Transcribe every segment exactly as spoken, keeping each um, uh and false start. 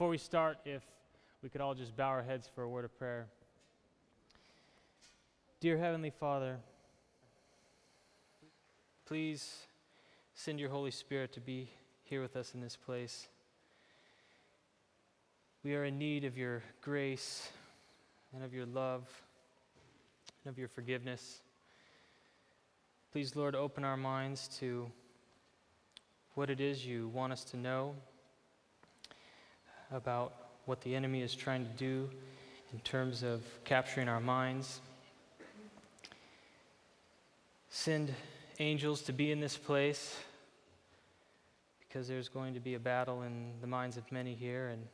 Before we start, if we could all just bow our heads for a word of prayer. Dear Heavenly Father, please send your Holy Spirit to be here with us in this place. We are in need of your grace and of your love and of your forgiveness. Please, Lord, open our minds to what it is you want us to know about what the enemy is trying to do in terms of capturing our minds. Send angels to be in this place, because there's going to be a battle in the minds of many here, and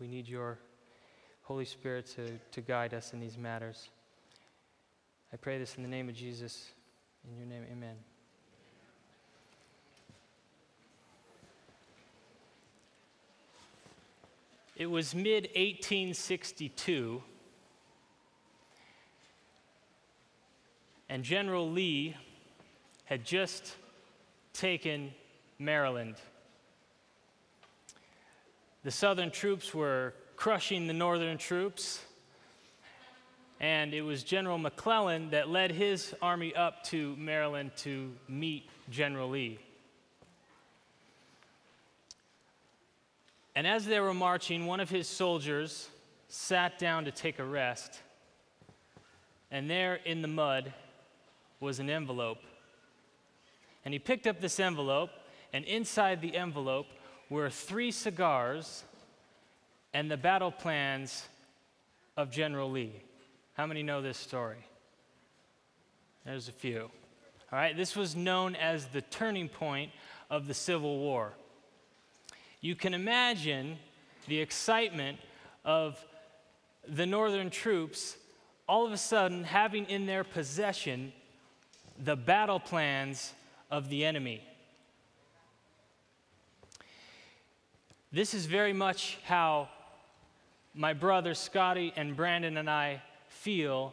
we need your Holy Spirit to, to guide us in these matters. I pray this in the name of Jesus. In your name, amen. It was mid eighteen sixty-two, and General Lee had just taken Maryland. The Southern troops were crushing the Northern troops, and it was General McClellan that led his army up to Maryland to meet General Lee. And as they were marching, one of his soldiers sat down to take a rest. And there in the mud was an envelope. And he picked up this envelope, and inside the envelope were three cigars and the battle plans of General Lee. How many know this story? There's a few. All right, this was known as the turning point of the Civil War. You can imagine the excitement of the Northern troops all of a sudden having in their possession the battle plans of the enemy. This is very much how my brothers Scotty and Brandon and I feel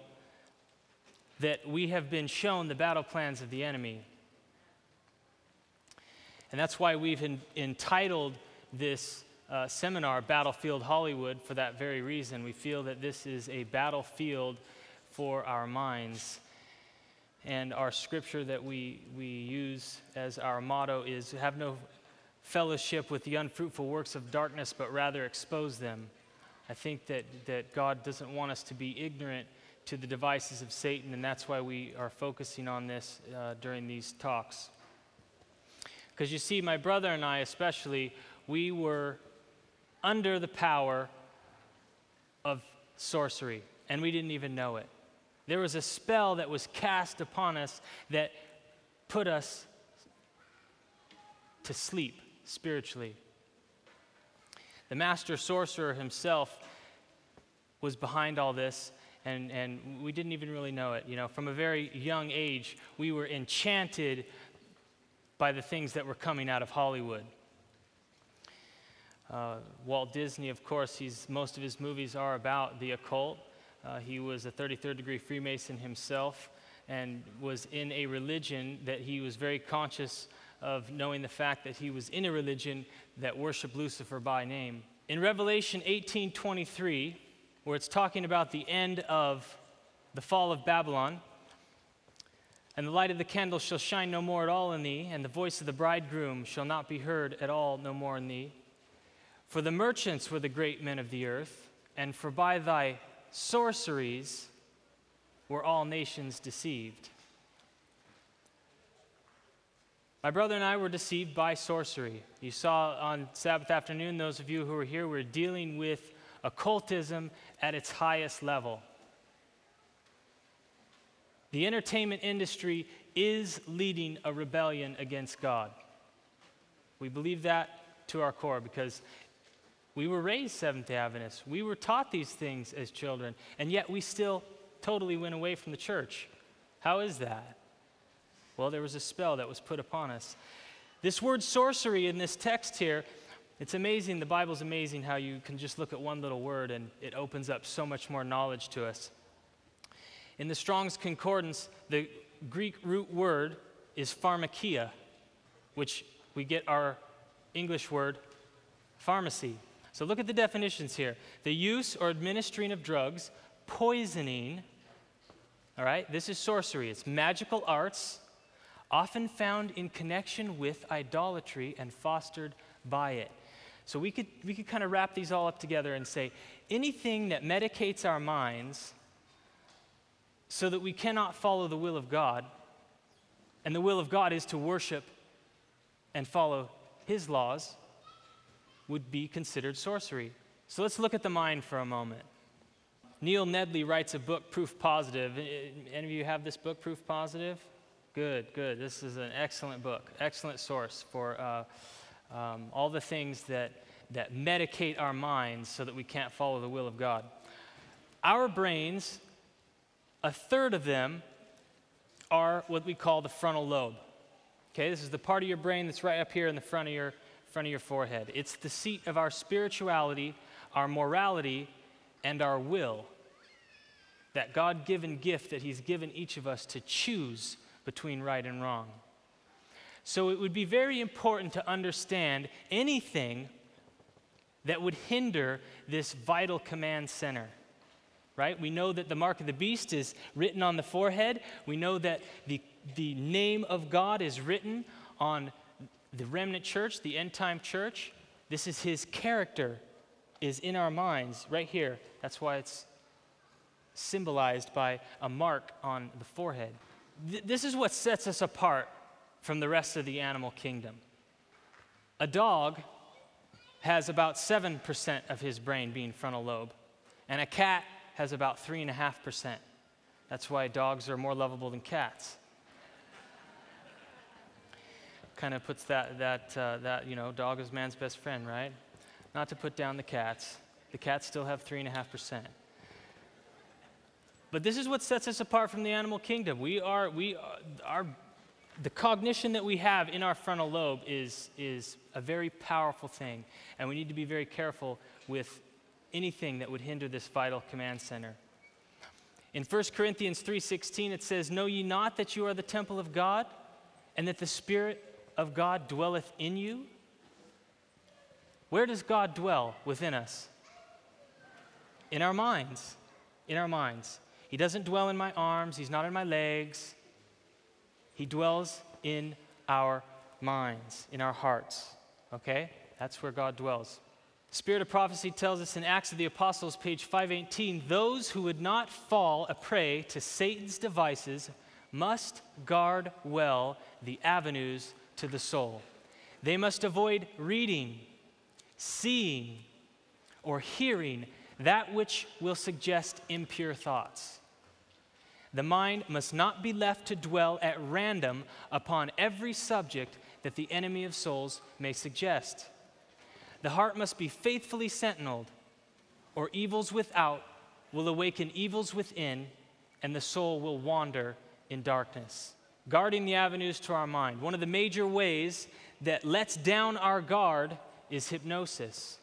that we have been shown the battle plans of the enemy. And that's why we've en- entitled this uh, seminar, Battlefield Hollywood, for that very reason. We feel that this is a battlefield for our minds. And our scripture that we, we use as our motto is, have no fellowship with the unfruitful works of darkness, but rather expose them. I think that, that God doesn't want us to be ignorant to the devices of Satan, and that's why we are focusing on this uh, during these talks. Because you see, my brother and I especially, we were under the power of sorcery, and we didn't even know it. There was a spell that was cast upon us that put us to sleep spiritually. The master sorcerer himself was behind all this, and, and we didn't even really know it. You know, from a very young age, we were enchanted by the things that were coming out of Hollywood. Uh, Walt Disney, of course, he's, most of his movies are about the occult. Uh, he was a thirty-third degree Freemason himself, and was in a religion that he was very conscious of knowing the fact that he was in a religion that worshiped Lucifer by name. In Revelation eighteen twenty-three, where it's talking about the end of the fall of Babylon, and the light of the candle shall shine no more at all in thee, and the voice of the bridegroom shall not be heard at all no more in thee. For the merchants were the great men of the earth, and for by thy sorceries were all nations deceived. My brother and I were deceived by sorcery. You saw on Sabbath afternoon, those of you who were here, we're dealing with occultism at its highest level. The entertainment industry is leading a rebellion against God. We believe that to our core, because we were raised Seventh-day Adventists. We were taught these things as children, and yet we still totally went away from the church. How is that? Well, there was a spell that was put upon us. This word sorcery in this text here, it's amazing. The Bible's amazing how you can just look at one little word and it opens up so much more knowledge to us. In the Strong's Concordance, the Greek root word is pharmakeia, which we get our English word pharmacy. So look at the definitions here. The use or administering of drugs, poisoning, all right? This is sorcery. It's magical arts, often found in connection with idolatry and fostered by it. So we could, we could kind of wrap these all up together and say, anything that medicates our minds so that we cannot follow the will of God, and the will of God is to worship and follow his laws, would be considered sorcery. So let's look at the mind for a moment. Neil Nedley writes a book, Proof Positive. Any of you have this book, Proof Positive? Good, good. This is an excellent book, excellent source for uh, um, all the things that, that medicate our minds so that we can't follow the will of God. Our brains, a third of them are what we call the frontal lobe. Okay, this is the part of your brain that's right up here in the front of your front of your forehead. It's the seat of our spirituality, our morality, and our will. That God-given gift that he's given each of us to choose between right and wrong. So it would be very important to understand anything that would hinder this vital command center. Right? We know that the mark of the beast is written on the forehead. We know that the, the name of God is written on the remnant church, the end-time church. This is his character, is in our minds right here. That's why it's symbolized by a mark on the forehead. Th this is what sets us apart from the rest of the animal kingdom. A dog has about seven percent of his brain being frontal lobe, and a cat has about three and a half percent. That's why dogs are more lovable than cats. Kind of puts that that uh, that you know, dog is man's best friend, right? Not to put down the cats. The cats still have three and a half percent. But this is what sets us apart from the animal kingdom. We are we are, our the cognition that we have in our frontal lobe is is a very powerful thing, and we need to be very careful with anything that would hinder this vital command center. In First Corinthians three sixteen, it says, "Know ye not that you are the temple of God, and that the Spirit of God dwelleth in you?" Where does God dwell within us? In our minds. In our minds. He doesn't dwell in my arms. He's not in my legs. He dwells in our minds, in our hearts. Okay? That's where God dwells. Spirit of Prophecy tells us in Acts of the Apostles, page five eighteen, those who would not fall a prey to Satan's devices must guard well the avenues to the soul. They must avoid reading, seeing, or hearing that which will suggest impure thoughts. The mind must not be left to dwell at random upon every subject that the enemy of souls may suggest. The heart must be faithfully sentineled, or evils without will awaken evils within, and the soul will wander in darkness. Guarding the avenues to our mind. One of the major ways that lets down our guard is hypnosis.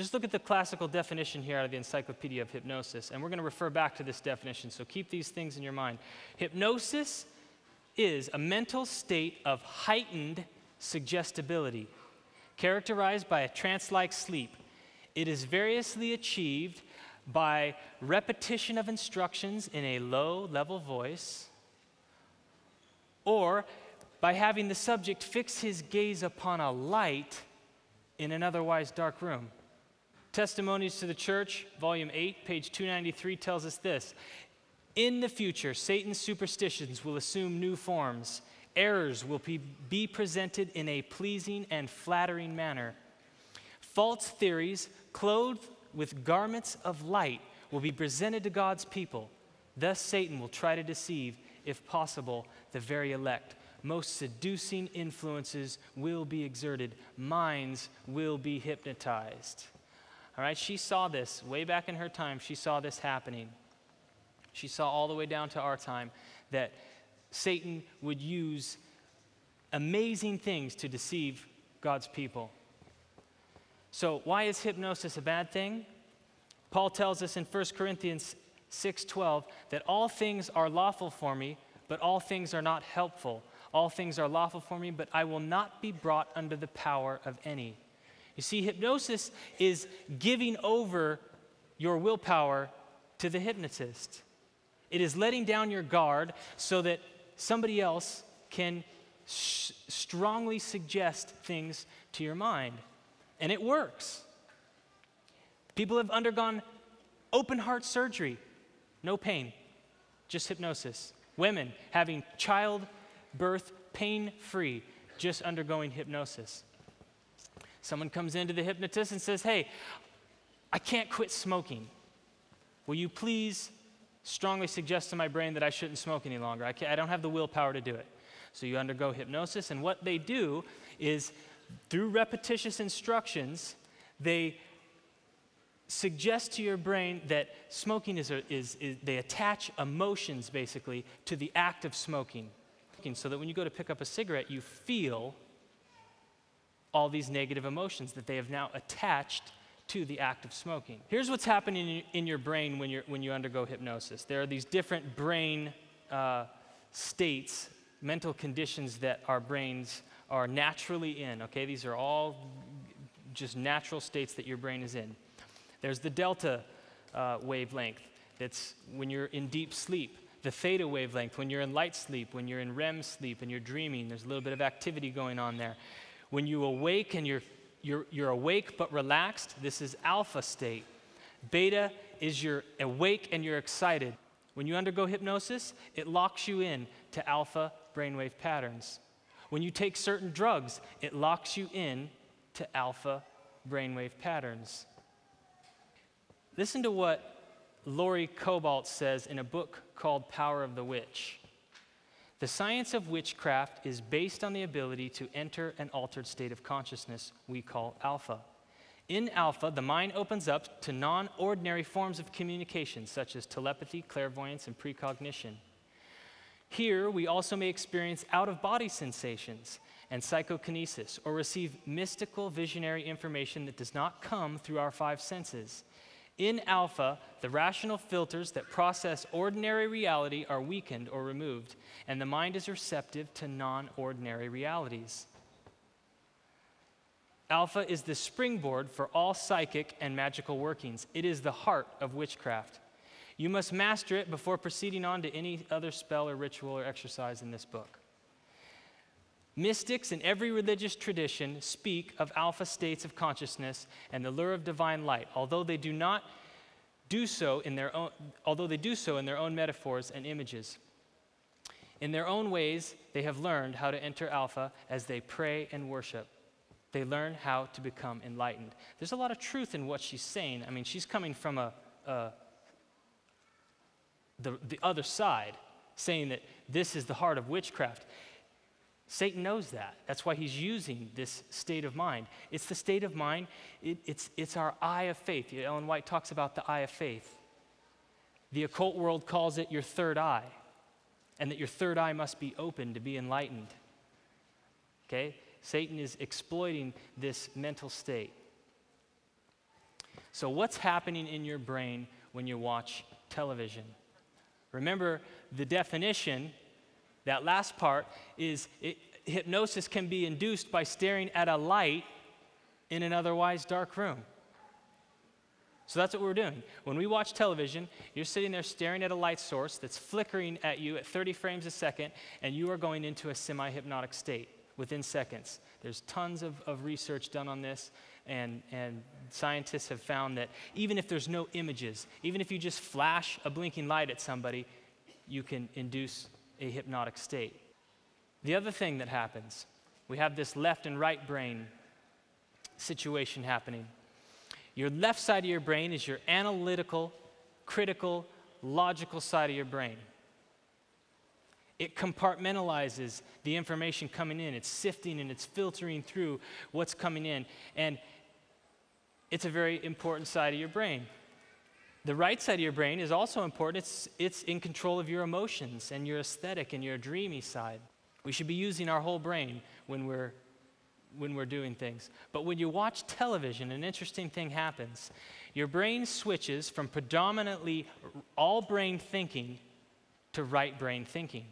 Just look at the classical definition here out of the Encyclopedia of Hypnosis, and we're going to refer back to this definition, so keep these things in your mind. Hypnosis is a mental state of heightened suggestibility, characterized by a trance-like sleep. It is variously achieved by repetition of instructions in a low-level voice, or by having the subject fix his gaze upon a light in an otherwise dark room. Testimonies to the Church, Volume eight, page two ninety-three, tells us this. In the future, Satan's superstitions will assume new forms. Errors will be presented in a pleasing and flattering manner. False theories, clothed with garments of light, will be presented to God's people. Thus Satan will try to deceive, if possible, the very elect. Most seducing influences will be exerted. Minds will be hypnotized. All right, she saw this way back in her time. She saw this happening. She saw all the way down to our time that Satan would use amazing things to deceive God's people. So why is hypnosis a bad thing? Paul tells us in First Corinthians six twelve that all things are lawful for me, but all things are not helpful. All things are lawful for me, but I will not be brought under the power of any. You see, hypnosis is giving over your willpower to the hypnotist. It is letting down your guard so that somebody else can sh- strongly suggest things to your mind. And it works. People have undergone open heart surgery, no pain, just hypnosis. Women having childbirth pain-free, just undergoing hypnosis. Someone comes into the hypnotist and says, hey, I can't quit smoking. Will you please strongly suggest to my brain that I shouldn't smoke any longer? I, can't, I don't have the willpower to do it. So you undergo hypnosis, and what they do is, through repetitious instructions, they suggest to your brain that smoking is, a, is, is they attach emotions, basically, to the act of smoking. So that when you go to pick up a cigarette, you feel all these negative emotions that they have now attached to the act of smoking. Here's what's happening in your brain when, you're, when you undergo hypnosis. There are these different brain uh, states, mental conditions that our brains are naturally in, okay? These are all just natural states that your brain is in. There's the delta uh, wavelength, that's when you're in deep sleep. The theta wavelength, when you're in light sleep, when you're in R E M sleep and you're dreaming, there's a little bit of activity going on there. When you awake and you're, you're, you're awake but relaxed, this is alpha state. Beta is you're awake and you're excited. When you undergo hypnosis, it locks you in to alpha brainwave patterns. When you take certain drugs, it locks you in to alpha brainwave patterns. Listen to what Lori Cobalt says in a book called Power of the Witch. The science of witchcraft is based on the ability to enter an altered state of consciousness we call alpha. In alpha, the mind opens up to non-ordinary forms of communication, such as telepathy, clairvoyance, and precognition. Here, we also may experience out-of-body sensations and psychokinesis, or receive mystical visionary information that does not come through our five senses. In alpha, the rational filters that process ordinary reality are weakened or removed, and the mind is receptive to non-ordinary realities. Alpha is the springboard for all psychic and magical workings. It is the heart of witchcraft. You must master it before proceeding on to any other spell or ritual or exercise in this book. Mystics in every religious tradition speak of alpha states of consciousness and the lure of divine light, although they do not do so in their own, although they do so in their own metaphors and images. In their own ways, they have learned how to enter alpha as they pray and worship. They learn how to become enlightened. There's a lot of truth in what she's saying. I mean, she's coming from a, a the, the other side, saying that this is the heart of witchcraft. Satan knows that. That's why he's using this state of mind. It's the state of mind. It, it's, it's our eye of faith. Ellen White talks about the eye of faith. The occult world calls it your third eye, and that your third eye must be open to be enlightened. Okay? Satan is exploiting this mental state. So what's happening in your brain when you watch television? Remember the definition. That last part is it, hypnosis can be induced by staring at a light in an otherwise dark room. So that's what we're doing. When we watch television, you're sitting there staring at a light source that's flickering at you at thirty frames a second, and you are going into a semi-hypnotic state within seconds. There's tons of, of research done on this, and, and scientists have found that even if there's no images, even if you just flash a blinking light at somebody, you can induce a hypnotic state. The other thing that happens, we have this left and right brain situation happening. Your left side of your brain is your analytical, critical, logical side of your brain. It compartmentalizes the information coming in. It's sifting and it's filtering through what's coming in, and it's a very important side of your brain. The right side of your brain is also important. It's, it's in control of your emotions and your aesthetic and your dreamy side. We should be using our whole brain when we're, when we're doing things. But when you watch television, an interesting thing happens. Your brain switches from predominantly all brain thinking to right brain thinking.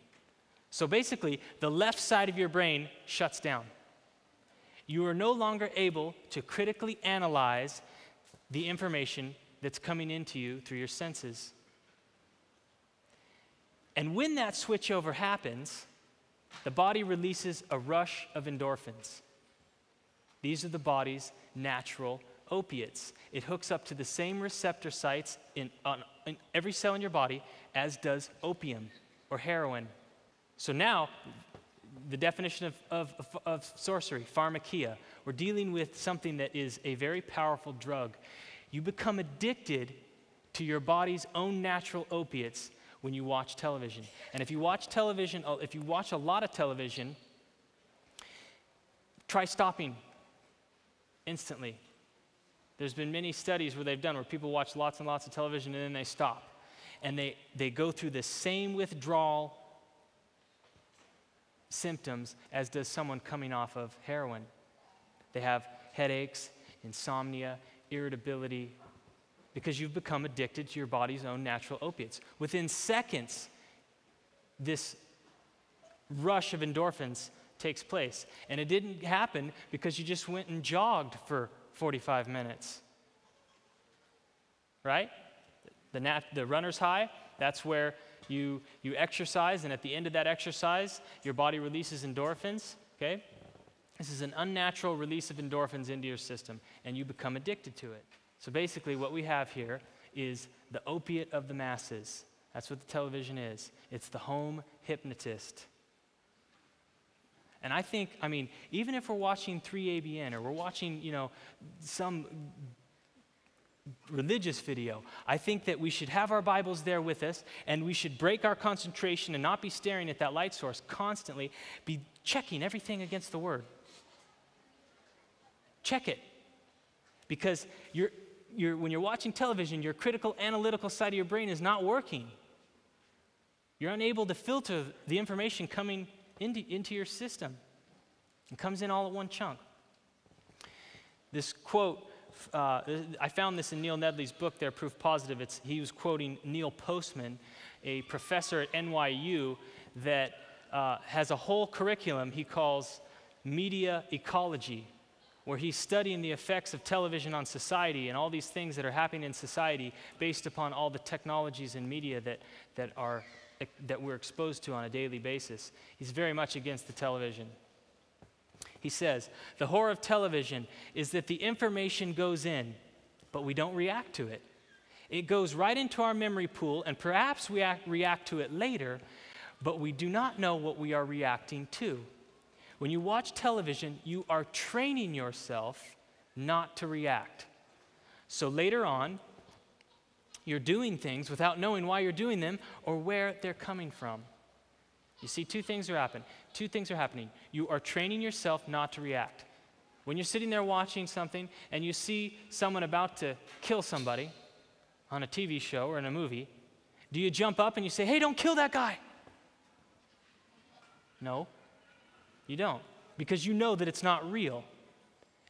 So basically, the left side of your brain shuts down. You are no longer able to critically analyze the information that's coming into you through your senses. And when that switchover happens, the body releases a rush of endorphins. These are the body's natural opiates. It hooks up to the same receptor sites in, on, in every cell in your body as does opium or heroin. So now, the definition of, of, of, of sorcery, pharmakeia, we're dealing with something that is a very powerful drug. You become addicted to your body's own natural opiates when you watch television. And if you watch television, if you watch a lot of television, try stopping instantly. There's been many studies where they've done where people watch lots and lots of television and then they stop. And they, they go through the same withdrawal symptoms as does someone coming off of heroin. They have headaches, insomnia, irritability, because you've become addicted to your body's own natural opiates. Within seconds, this rush of endorphins takes place. And it didn't happen because you just went and jogged for forty-five minutes. Right? The, nat the runner's high, that's where you, you exercise, and at the end of that exercise, your body releases endorphins, okay? This is an unnatural release of endorphins into your system, and you become addicted to it. So basically what we have here is the opiate of the masses. That's what the television is. It's the home hypnotist. And I think, I mean, even if we're watching three A B N or we're watching, you know, some religious video, I think that we should have our Bibles there with us, and we should break our concentration and not be staring at that light source constantly, be checking everything against the Word. Check it. Because you're You're, when you're watching television, your critical analytical side of your brain is not working. You're unable to filter the information coming into, into your system. It comes in all at one chunk. This quote, uh, I found this in Neil Nedley's book there, Proof Positive. It's, he was quoting Neil Postman, a professor at N Y U that uh, has a whole curriculum he calls Media Ecology, where he's studying the effects of television on society and all these things that are happening in society based upon all the technologies and media that, that, are, that we're exposed to on a daily basis. He's very much against the television. He says, the horror of television is that the information goes in, but we don't react to it. It goes right into our memory pool, and perhaps we act, react to it later, but we do not know what we are reacting to. When you watch television, you are training yourself not to react. So later on, you're doing things without knowing why you're doing them or where they're coming from. You see, two things are happening. Two things are happening. You are training yourself not to react. When you're sitting there watching something and you see someone about to kill somebody on a T V show or in a movie, do you jump up and you say, hey, don't kill that guy? No. You don't, because you know that it's not real.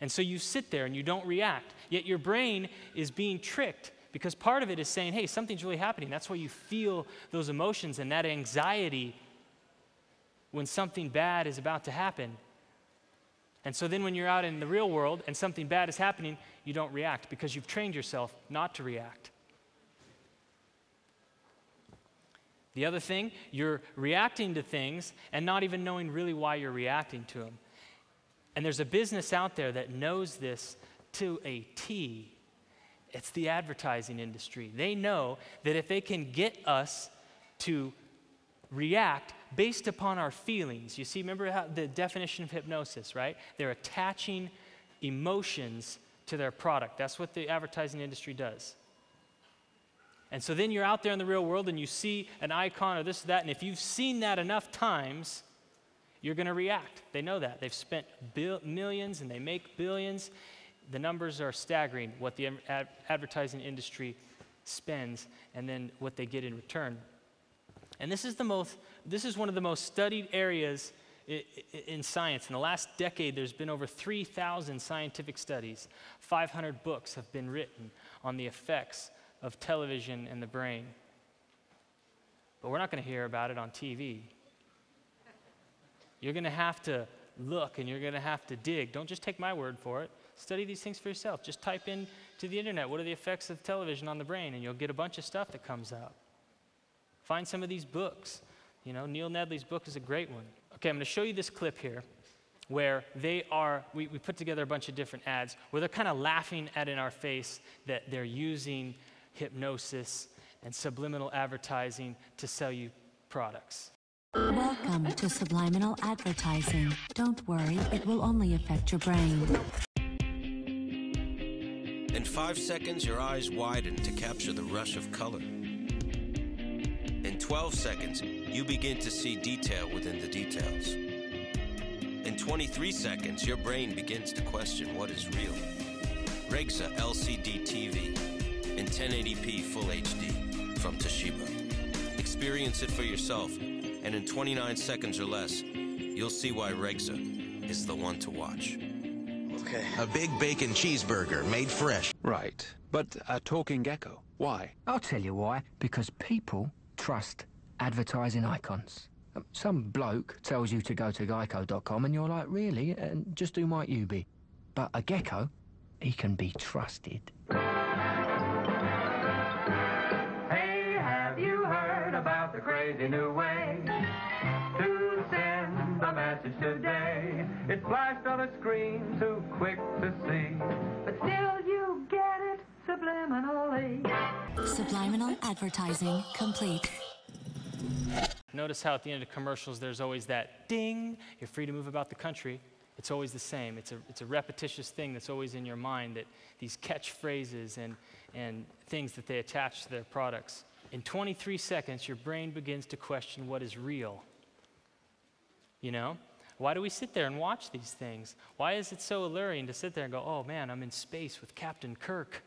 And so you sit there and you don't react. Yet your brain is being tricked because part of it is saying, hey, something's really happening. That's why you feel those emotions and that anxiety when something bad is about to happen. And so then when you're out in the real world and something bad is happening, you don't react because you've trained yourself not to react. The other thing, you're reacting to things and not even knowing really why you're reacting to them. And there's a business out there that knows this to a T. It's the advertising industry. They know that if they can get us to react based upon our feelings, you see, remember how the definition of hypnosis, right? They're attaching emotions to their product. That's what the advertising industry does. And so then you're out there in the real world and you see an icon or this or that, and if you've seen that enough times, you're going to react. They know that. They've spent millions and they make billions. The numbers are staggering, what the ad advertising industry spends and then what they get in return. And this is, the most, this is one of the most studied areas in, in science. In the last decade, there's been over three thousand scientific studies. five hundred books have been written on the effects of television and the brain. But we're not going to hear about it on T V. You're going to have to look and you're going to have to dig. Don't just take my word for it. Study these things for yourself. Just type in to the internet, what are the effects of television on the brain? And you'll get a bunch of stuff that comes up. Find some of these books. You know, Neil Nedley's book is a great one. Okay, I'm going to show you this clip here where they are, we, we put together a bunch of different ads where they're kind of laughing at in our face that they're using hypnosis and subliminal advertising to sell you products. Welcome to subliminal advertising. Don't worry, it will only affect your brain. In five seconds, your eyes widen to capture the rush of color. In twelve seconds, you begin to see detail within the details. In twenty-three seconds, your brain begins to question what is real. Regza L C D T V in ten eighty p Full H D from Toshiba. Experience it for yourself, and in twenty-nine seconds or less, you'll see why Regza is the one to watch. Okay. A big bacon cheeseburger made fresh. Right, but a talking gecko. Why? I'll tell you why. Because people trust advertising icons. Some bloke tells you to go to geico dot com and you're like, really? And just who might you be? But a gecko, he can be trusted. Hey, have you heard about the crazy new way to send a message today? It flashed on a screen too quick to see, but still you get it subliminally. Subliminal advertising complete. Notice how at the end of commercials there's always that ding, you're free to move about the country. It's always the same. It's a, it's a repetitious thing that's always in your mind, that these catchphrases and, and things that they attach to their products. In twenty-three seconds, your brain begins to question what is real. You know? Why do we sit there and watch these things? Why is it so alluring to sit there and go, oh man, I'm in space with Captain Kirk?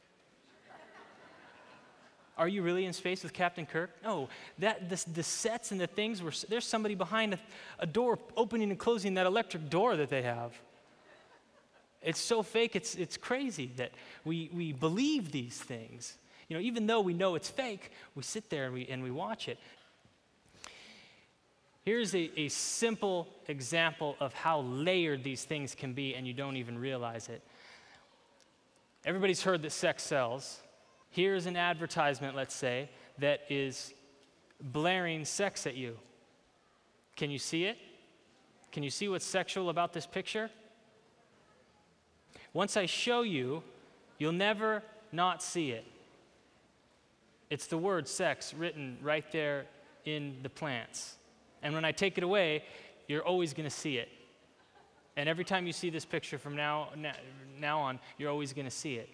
Are you really in space with Captain Kirk? No, that, the, the sets and the things, were, there's somebody behind a, a door opening and closing that electric door that they have. It's so fake, it's, it's crazy that we, we believe these things. You know, even though we know it's fake, we sit there and we, and we watch it. Here's a, a simple example of how layered these things can be and you don't even realize it. Everybody's heard that sex sells. Here's an advertisement, let's say, that is blaring sex at you. Can you see it? Can you see what's sexual about this picture? Once I show you, you'll never not see it. It's the word sex written right there in the plants. And when I take it away, you're always going to see it. And every time you see this picture from now, now on, you're always going to see it.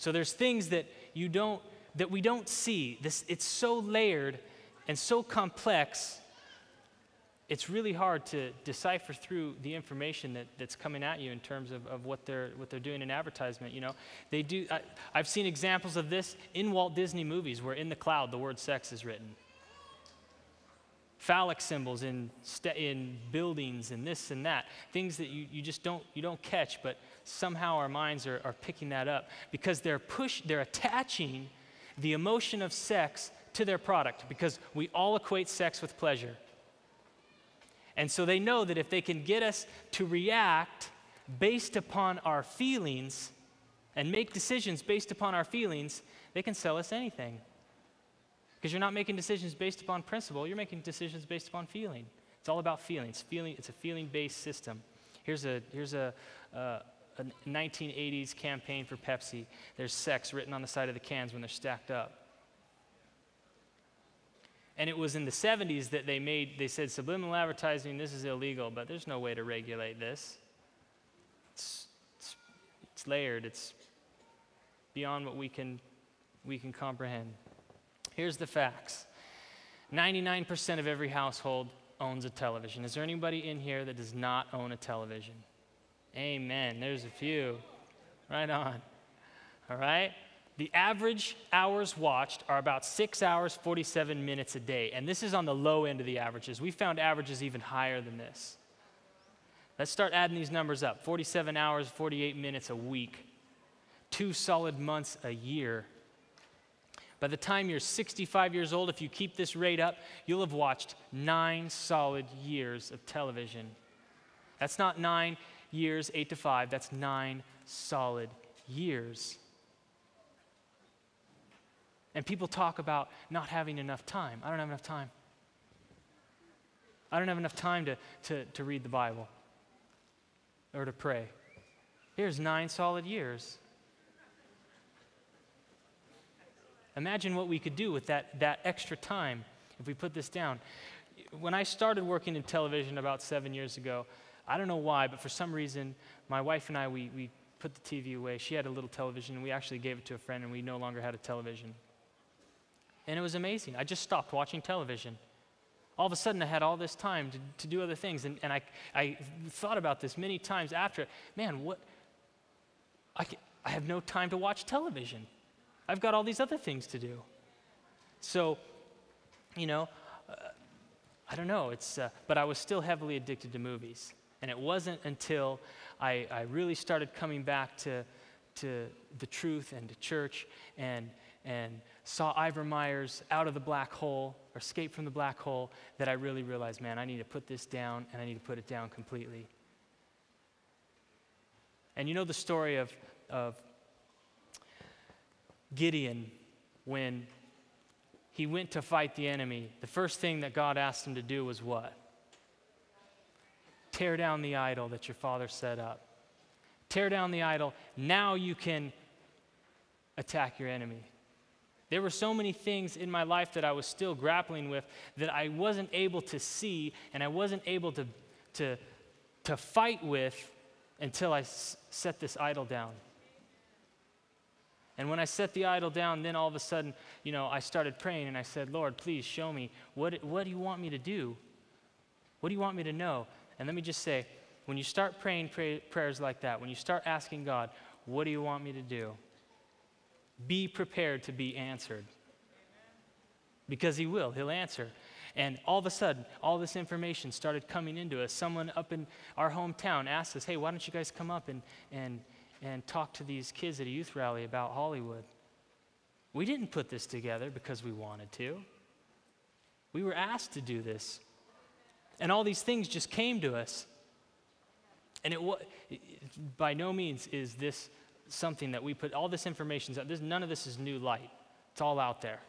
So there's things that you don't, that we don't see. This, it's so layered and so complex, it's really hard to decipher through the information that, that's coming at you in terms of, of what they're what they're doing in advertisement. You know, they do. I, I've seen examples of this in Walt Disney movies, where in the cloud the word sex is written. Phallic symbols in in buildings and this and that, things that you, you just don't you don't catch, but somehow our minds are, are picking that up because they're push they're attaching the emotion of sex to their product, because we all equate sex with pleasure. And so they know that if they can get us to react based upon our feelings and make decisions based upon our feelings, they can sell us anything. Because you're not making decisions based upon principle, you're making decisions based upon feeling. It's all about feelings. Feeling, it's a feeling-based system. Here's a here's a, uh, a nineteen eighties campaign for Pepsi. There's sex written on the side of the cans when they're stacked up. And it was in the seventies that they made they said subliminal advertising. This is illegal, but there's no way to regulate this. It's it's, it's layered. It's beyond what we can we can comprehend. Here's the facts. ninety-nine percent of every household owns a television. Is there anybody in here that does not own a television? Amen. There's a few. Right on. All right? The average hours watched are about six hours, forty-seven minutes a day. And this is on the low end of the averages. We found averages even higher than this. Let's start adding these numbers up. forty-seven hours, forty-eight minutes a week. Two solid months a year. By the time you're sixty-five years old, if you keep this rate up, you'll have watched nine solid years of television. That's not nine years, eight to five. That's nine solid years. And people talk about not having enough time. I don't have enough time. I don't have enough time to, to, to read the Bible or to pray. Here's nine solid years. Imagine what we could do with that, that extra time if we put this down. When I started working in television about seven years ago, I don't know why, but for some reason, my wife and I, we, we put the T V away. She had a little television, and we actually gave it to a friend, and we no longer had a television. And it was amazing. I just stopped watching television. All of a sudden, I had all this time to, to do other things, and, and I, I thought about this many times after. Man, what? I, can, I have no time to watch television. I've got all these other things to do. So, you know, uh, I don't know. It's, uh, but I was still heavily addicted to movies. And it wasn't until I, I really started coming back to, to the truth and to church and, and saw Ivor Myers' Out of the Black Hole, or Escape from the Black Hole, that I really realized, man, I need to put this down, and I need to put it down completely. And you know the story of, of Gideon, when he went to fight the enemy, the first thing that God asked him to do was what? Tear down the idol that your father set up. Tear down the idol. Now you can attack your enemy. There were so many things in my life that I was still grappling with that I wasn't able to see, and I wasn't able to, to, to fight with until I s- set this idol down. And when I set the idol down, then all of a sudden, you know, I started praying, and I said, Lord, please show me. What, what do you want me to do? What do you want me to know? And let me just say, when you start praying pray, prayers like that, when you start asking God, what do you want me to do? Be prepared to be answered. Because he will. He'll answer. And all of a sudden, all this information started coming into us. Someone up in our hometown asked us, hey, why don't you guys come up and and. and talk to these kids at a youth rally about Hollywood. We didn't put this together because we wanted to. We were asked to do this. And all these things just came to us. And it was, by no means is this something that we put, all this information, this, none of this is new light. It's all out there.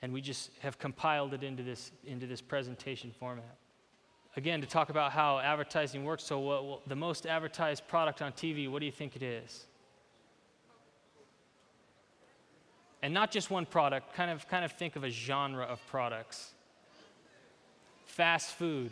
And we just have compiled it into this, into this presentation format. Again, to talk about how advertising works, so what, what, the most advertised product on T V, what do you think it is? And not just one product, kind of, kind of think of a genre of products. Fast food.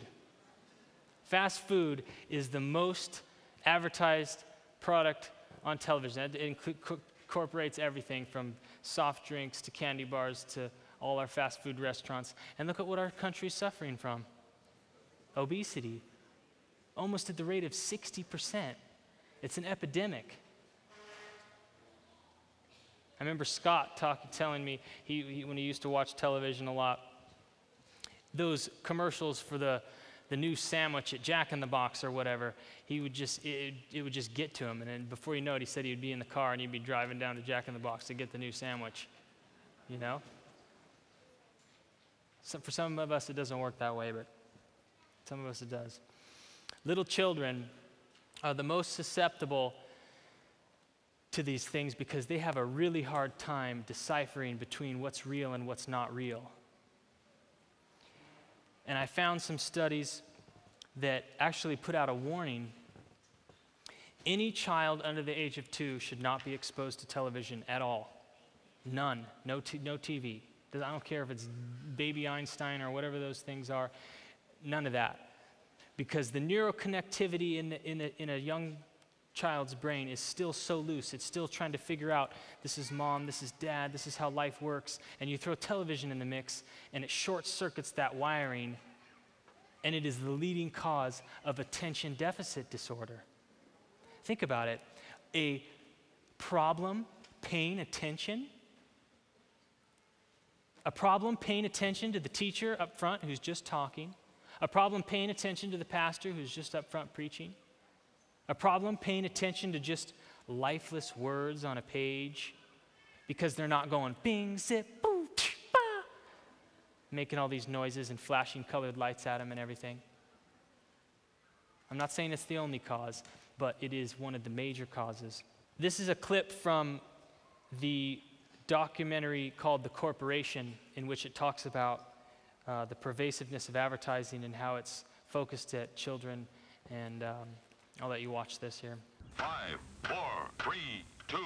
Fast food is the most advertised product on television. It incorporates everything from soft drinks to candy bars to all our fast food restaurants. And look at what our country's suffering from. Obesity, almost at the rate of sixty percent. It's an epidemic. I remember Scott talk, telling me, he, he, when he used to watch television a lot, those commercials for the, the new sandwich at Jack in the Box or whatever, he would just, it, it would just get to him. And then before you know it, he said he'd be in the car and he'd be driving down to Jack in the Box to get the new sandwich, you know? So for some of us, it doesn't work that way, but some of us it does. Little children are the most susceptible to these things because they have a really hard time deciphering between what's real and what's not real. And I found some studies that actually put out a warning. Any child under the age of two should not be exposed to television at all. None. No, t- no T V. I don't care if it's Baby Einstein or whatever those things are. None of that, because the neuroconnectivity in, the, in, a, in a young child's brain is still so loose. It's still trying to figure out, this is mom, this is dad, this is how life works. And you throw television in the mix, and it short-circuits that wiring, and it is the leading cause of attention deficit disorder. Think about it. A problem paying attention a problem paying attention to the teacher up front who's just talking. A problem paying attention to the pastor who's just up front preaching. A problem paying attention to just lifeless words on a page. because they're not going bing, zip, boom, tsh, bah, making all these noises and flashing colored lights at them and everything. I'm not saying it's the only cause, but it is one of the major causes. This is a clip from the documentary called The Corporation, in which it talks about uh, the pervasiveness of advertising and how it's focused at children. And um, I'll let you watch this here. Five, four, three, two,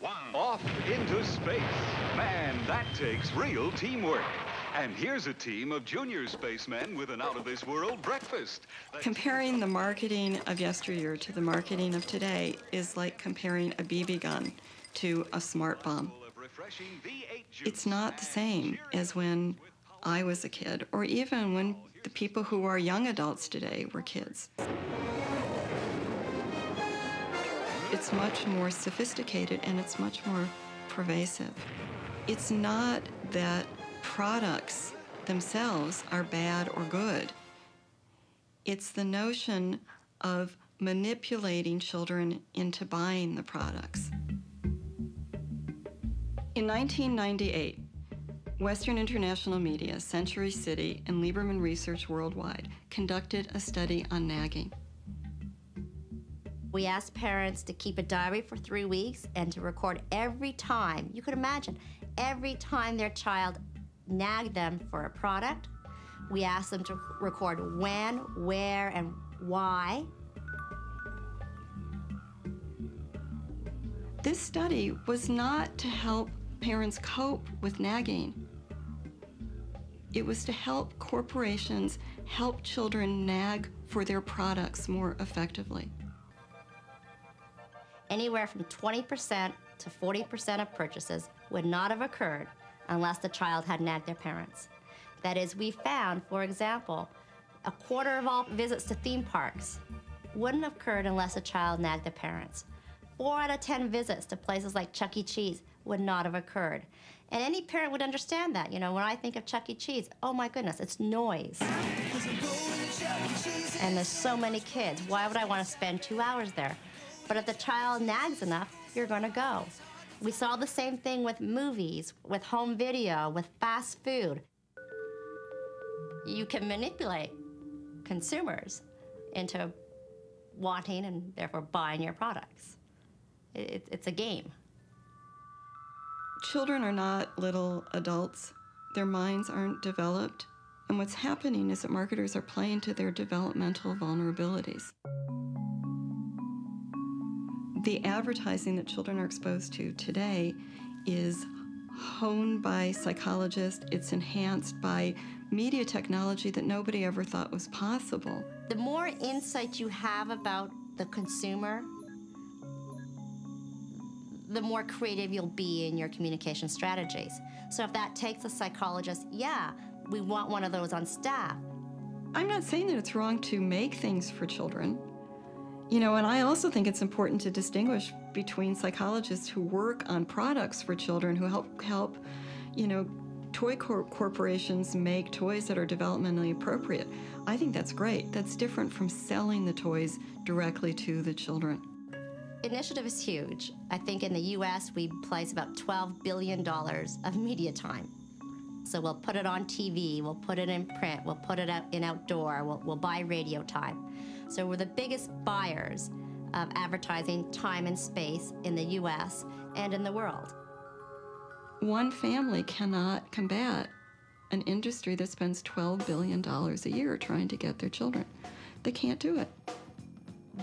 one. Off into space. Man, that takes real teamwork. And here's a team of junior spacemen with an out-of-this-world breakfast. Comparing the marketing of yesteryear to the marketing of today is like comparing a B B gun to a smart bomb. It's not the same as when I was a kid, or even when the people who are young adults today were kids. It's much more sophisticated, and it's much more pervasive. It's not that products themselves are bad or good. It's the notion of manipulating children into buying the products. In nineteen ninety-eight, Western International Media, Century City, and Lieberman Research Worldwide conducted a study on nagging. We asked parents to keep a diary for three weeks and to record every time, you could imagine, every time their child nag them for a product. We asked them to record when, where, and why. This study was not to help parents cope with nagging. It was to help corporations help children nag for their products more effectively. Anywhere from twenty percent to forty percent of purchases would not have occurred unless the child had nagged their parents. That is, we found, for example, a quarter of all visits to theme parks wouldn't have occurred unless a child nagged their parents. Four out of ten visits to places like Chuck E. Cheese would not have occurred. And any parent would understand that. You know, when I think of Chuck E. Cheese, oh my goodness, it's noise. And there's so many kids. Why would I want to spend two hours there? But if the child nags enough, you're going to go. We saw the same thing with movies, with home video, with fast food. You can manipulate consumers into wanting and therefore buying your products. It, it's a game. Children are not little adults. Their minds aren't developed. And what's happening is that marketers are playing to their developmental vulnerabilities. The advertising that children are exposed to today is honed by psychologists. It's enhanced by media technology that nobody ever thought was possible. The more insight you have about the consumer, the more creative you'll be in your communication strategies. So if that takes a psychologist, yeah, we want one of those on staff. I'm not saying that it's wrong to make things for children. You know, and I also think it's important to distinguish between psychologists who work on products for children, who help, help you know, toy cor corporations make toys that are developmentally appropriate. I think that's great. That's different from selling the toys directly to the children. Initiative is huge. I think in the U S we place about twelve billion dollars of media time. So we'll put it on T V, we'll put it in print, we'll put it out in outdoor, we'll, we'll buy radio time. So we're the biggest buyers of advertising time and space in the U S and in the world. One family cannot combat an industry that spends twelve billion dollars a year trying to get their children. They can't do it.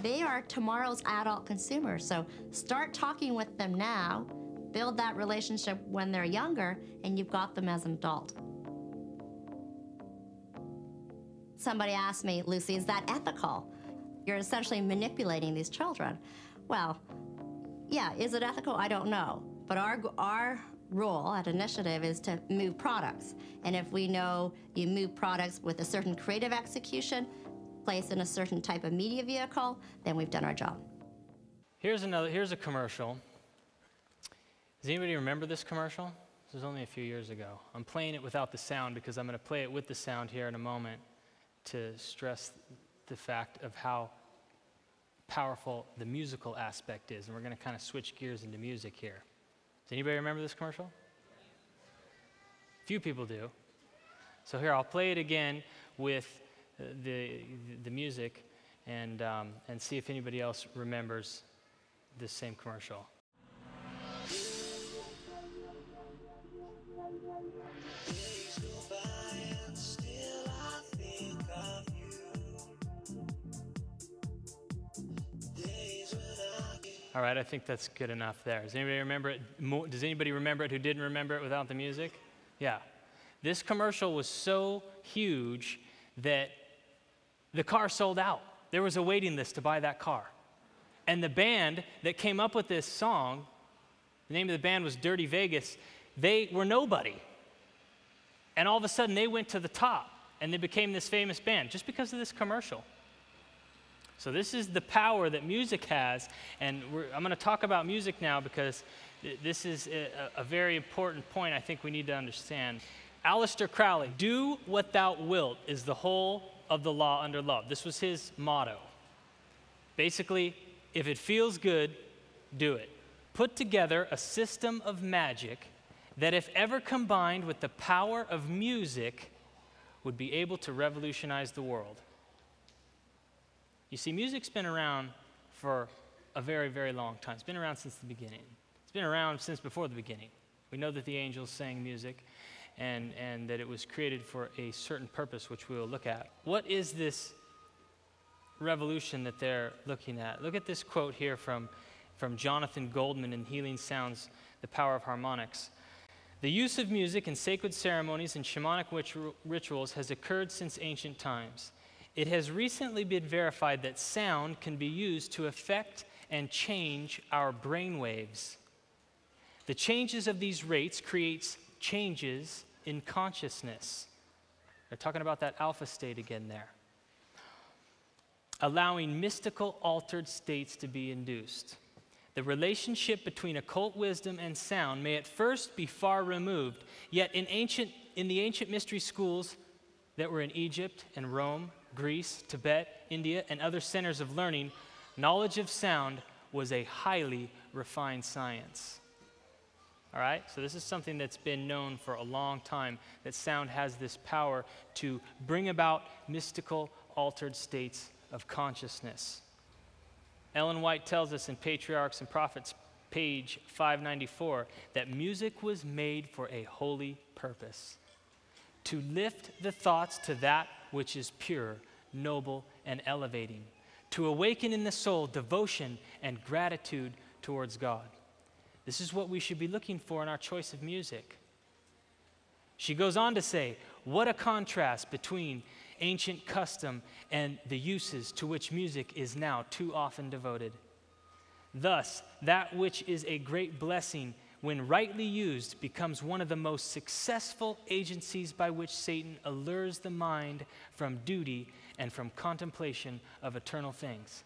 They are tomorrow's adult consumers, so start talking with them now. Build that relationship when they're younger, and you've got them as an adult. Somebody asked me, Lucy, is that ethical? You're essentially manipulating these children. Well, yeah, is it ethical? I don't know. But our, our role at Initiative is to move products. And if we know you move products with a certain creative execution, placed in a certain type of media vehicle, then we've done our job. Here's another, here's a commercial. Does anybody remember this commercial? This was only a few years ago. I'm playing it without the sound because I'm going to play it with the sound here in a moment to stress the fact of how powerful the musical aspect is. And we're going to kind of switch gears into music here. Anybody remember this commercial? Few people do. So here, I'll play it again with the, the music and, um, and see if anybody else remembers this same commercial. All right, I think that's good enough there. Does anybody remember it? Does anybody remember it who didn't remember it without the music? Yeah. This commercial was so huge that the car sold out. There was a waiting list to buy that car. And the band that came up with this song, the name of the band was Dirty Vegas, they were nobody. And all of a sudden, they went to the top, and they became this famous band just because of this commercial. So this is the power that music has, and we're, I'm going to talk about music now because th this is a, a very important point I think we need to understand. Aleister Crowley, do what thou wilt is the whole of the law under love. This was his motto. Basically, if it feels good, do it. Put together a system of magic that if ever combined with the power of music would be able to revolutionize the world. You see, music's been around for a very, very long time. It's been around since the beginning. It's been around since before the beginning. We know that the angels sang music and, and that it was created for a certain purpose, which we will look at. What is this revolution that they're looking at? Look at this quote here from, from Jonathan Goldman in Healing Sounds, The Power of Harmonics. The use of music in sacred ceremonies and shamanic ritu- rituals has occurred since ancient times. It has recently been verified that sound can be used to affect and change our brain waves. The changes of these rates creates changes in consciousness. They're talking about that alpha state again there. Allowing mystical altered states to be induced. The relationship between occult wisdom and sound may at first be far removed, yet in ancient, in the ancient mystery schools that were in Egypt and Rome, Greece, Tibet, India, and other centers of learning, knowledge of sound was a highly refined science. All right? So this is something that's been known for a long time, that sound has this power to bring about mystical, altered states of consciousness. Ellen White tells us in Patriarchs and Prophets, page five ninety-four, that music was made for a holy purpose, to lift the thoughts to that which is pure, noble, and elevating, to awaken in the soul devotion and gratitude towards God. This is what we should be looking for in our choice of music. She goes on to say, what a contrast between ancient custom and the uses to which music is now too often devoted. Thus, that which is a great blessing when rightly used, becomes one of the most successful agencies by which Satan allures the mind from duty and from contemplation of eternal things.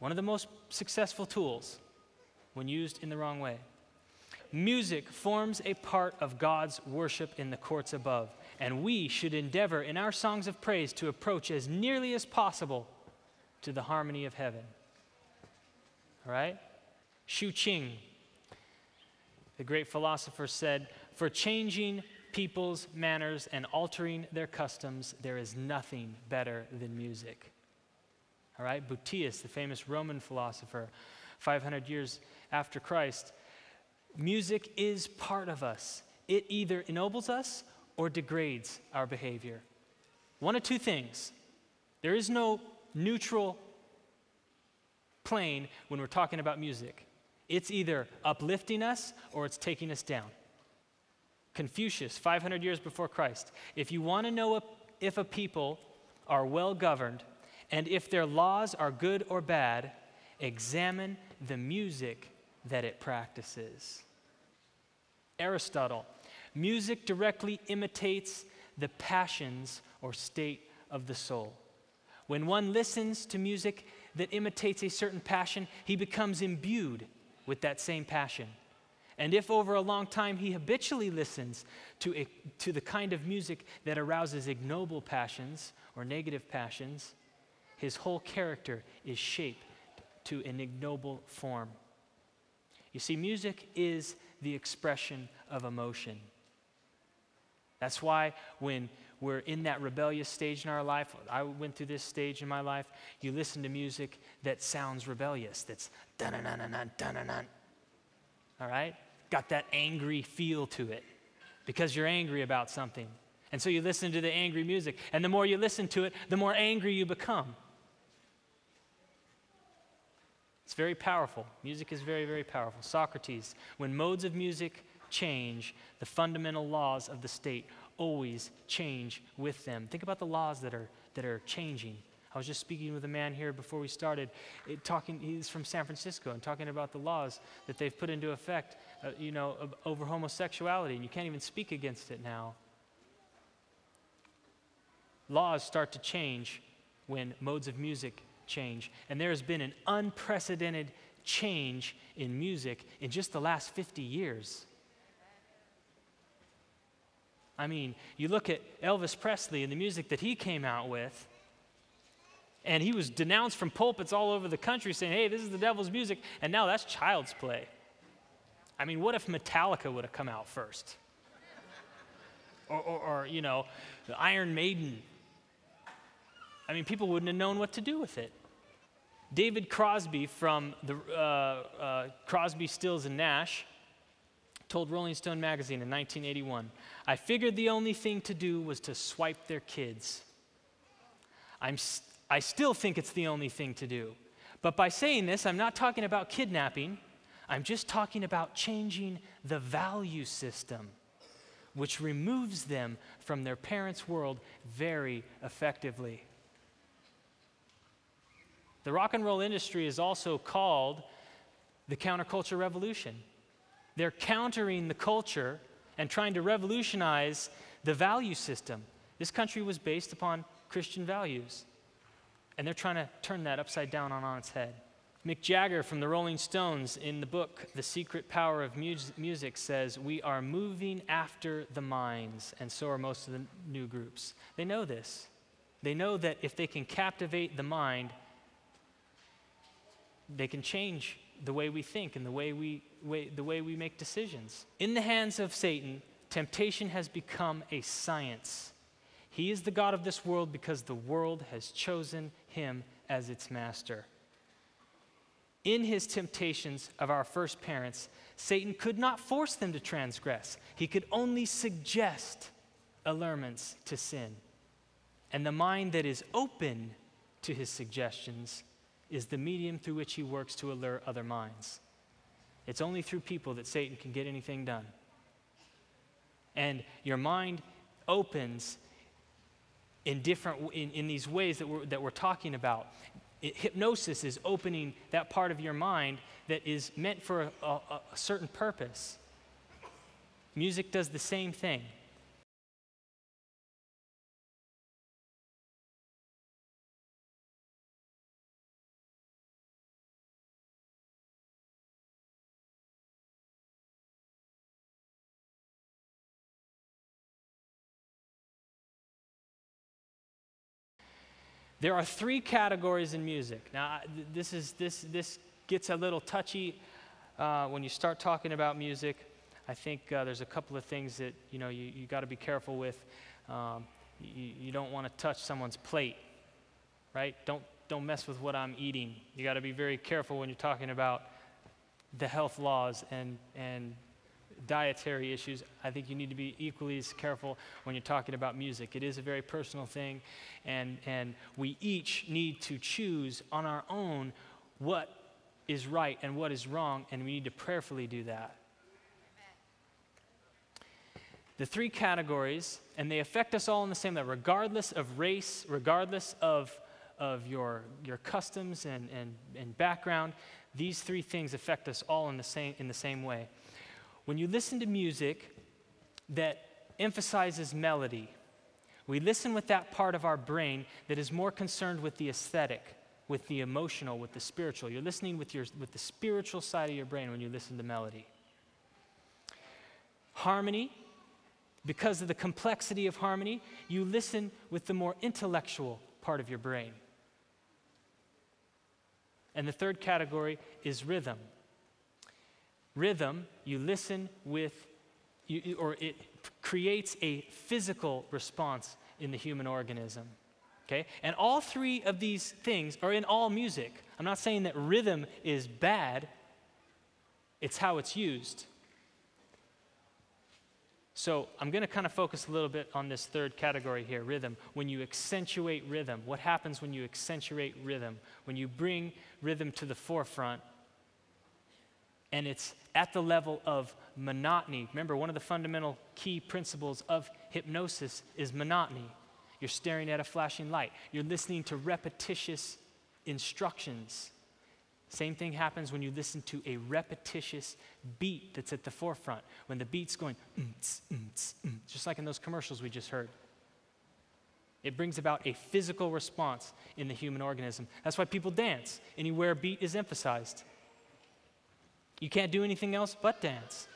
One of the most successful tools when used in the wrong way. Music forms a part of God's worship in the courts above, and we should endeavor in our songs of praise to approach as nearly as possible to the harmony of heaven. All right? Shu Qing, the great philosopher, said, for changing people's manners and altering their customs, there is nothing better than music. All right, Boetius, the famous Roman philosopher, five hundred years after Christ, music is part of us. It either ennobles us or degrades our behavior. One of two things. There is no neutral plane when we're talking about music. It's either uplifting us or it's taking us down. Confucius, five hundred years before Christ. If you want to know if a people are well governed and if their laws are good or bad, examine the music that it practices. Aristotle, music directly imitates the passions or state of the soul. When one listens to music that imitates a certain passion, he becomes imbued with that same passion. And if over a long time he habitually listens to, a, to the kind of music that arouses ignoble passions or negative passions, his whole character is shaped to an ignoble form. You see, music is the expression of emotion. That's why when we're in that rebellious stage in our life, I went through this stage in my life, you listen to music that sounds rebellious, that's dun-dun-dun-dun, dun-dun-dun, all right? Got that angry feel to it because you're angry about something. And so you listen to the angry music, and the more you listen to it, the more angry you become. It's very powerful. Music is very, very powerful. Socrates, when modes of music change, the fundamental laws of the state always change with them. Think about the laws that are, that are changing. I was just speaking with a man here before we started, it, talking, he's from San Francisco, and talking about the laws that they've put into effect uh, you know, uh, over homosexuality, and you can't even speak against it now. Laws start to change when modes of music change, and there has been an unprecedented change in music in just the last fifty years. I mean, you look at Elvis Presley and the music that he came out with, and he was denounced from pulpits all over the country saying, hey, this is the devil's music, and now that's child's play. I mean, what if Metallica would have come out first? Or, or, or you know, the Iron Maiden. I mean, people wouldn't have known what to do with it. David Crosby from the uh, uh, Crosby, Stills and Nash told Rolling Stone magazine in nineteen eighty-one, I figured the only thing to do was to swipe their kids. I'm st I still think it's the only thing to do. But by saying this, I'm not talking about kidnapping. I'm just talking about changing the value system, which removes them from their parents' world very effectively. The rock and roll industry is also called the counterculture revolution. They're countering the culture and trying to revolutionize the value system. This country was based upon Christian values, and they're trying to turn that upside down on, on its head. Mick Jagger from the Rolling Stones in the book, The Secret Power of Mus- Music, says, we are moving after the minds, and so are most of the new groups. They know this. They know that if they can captivate the mind, they can change the way we think and the way we, way, the way we make decisions. In the hands of Satan, temptation has become a science. He is the god of this world because the world has chosen him as its master. In his temptations of our first parents, Satan could not force them to transgress. He could only suggest allurements to sin. And the mind that is open to his suggestions is the medium through which he works to allure other minds. It's only through people that Satan can get anything done. And your mind opens in different, in, in these ways that we're, that we're talking about. It, hypnosis is opening that part of your mind that is meant for a, a, a certain purpose. Music does the same thing. There are three categories in music. Now, this, is, this, this gets a little touchy uh, when you start talking about music. I think uh, there's a couple of things that, you know, you, you got to be careful with. Um, you, you don't want to touch someone's plate, right? Don't, don't mess with what I'm eating. You got to be very careful when you're talking about the health laws and, and dietary issues. I think you need to be equally as careful when you're talking about music. It is a very personal thing, and, and we each need to choose on our own what is right and what is wrong, and we need to prayerfully do that. The three categories, and they affect us all in the same way, regardless of race, regardless of, of your, your customs and, and, and background, these three things affect us all in the same, in the same way. When you listen to music that emphasizes melody, we listen with that part of our brain that is more concerned with the aesthetic, with the emotional, with the spiritual. You're listening with, your, with the spiritual side of your brain when you listen to melody. Harmony, because of the complexity of harmony, you listen with the more intellectual part of your brain. And the third category is rhythm. Rhythm, you listen with, you, or it creates a physical response in the human organism. Okay? And all three of these things are in all music. I'm not saying that rhythm is bad. It's how it's used. So I'm going to kind of focus a little bit on this third category here, rhythm. When you accentuate rhythm, what happens when you accentuate rhythm? When you bring rhythm to the forefront, and it's at the level of monotony. Remember, one of the fundamental key principles of hypnosis is monotony. You're staring at a flashing light. You're listening to repetitious instructions. Same thing happens when you listen to a repetitious beat that's at the forefront, when the beat's going, mm, tz, mm, tz, mm, just like in those commercials we just heard. It brings about a physical response in the human organism. That's why people dance anywhere a beat is emphasized. You can't do anything else but dance.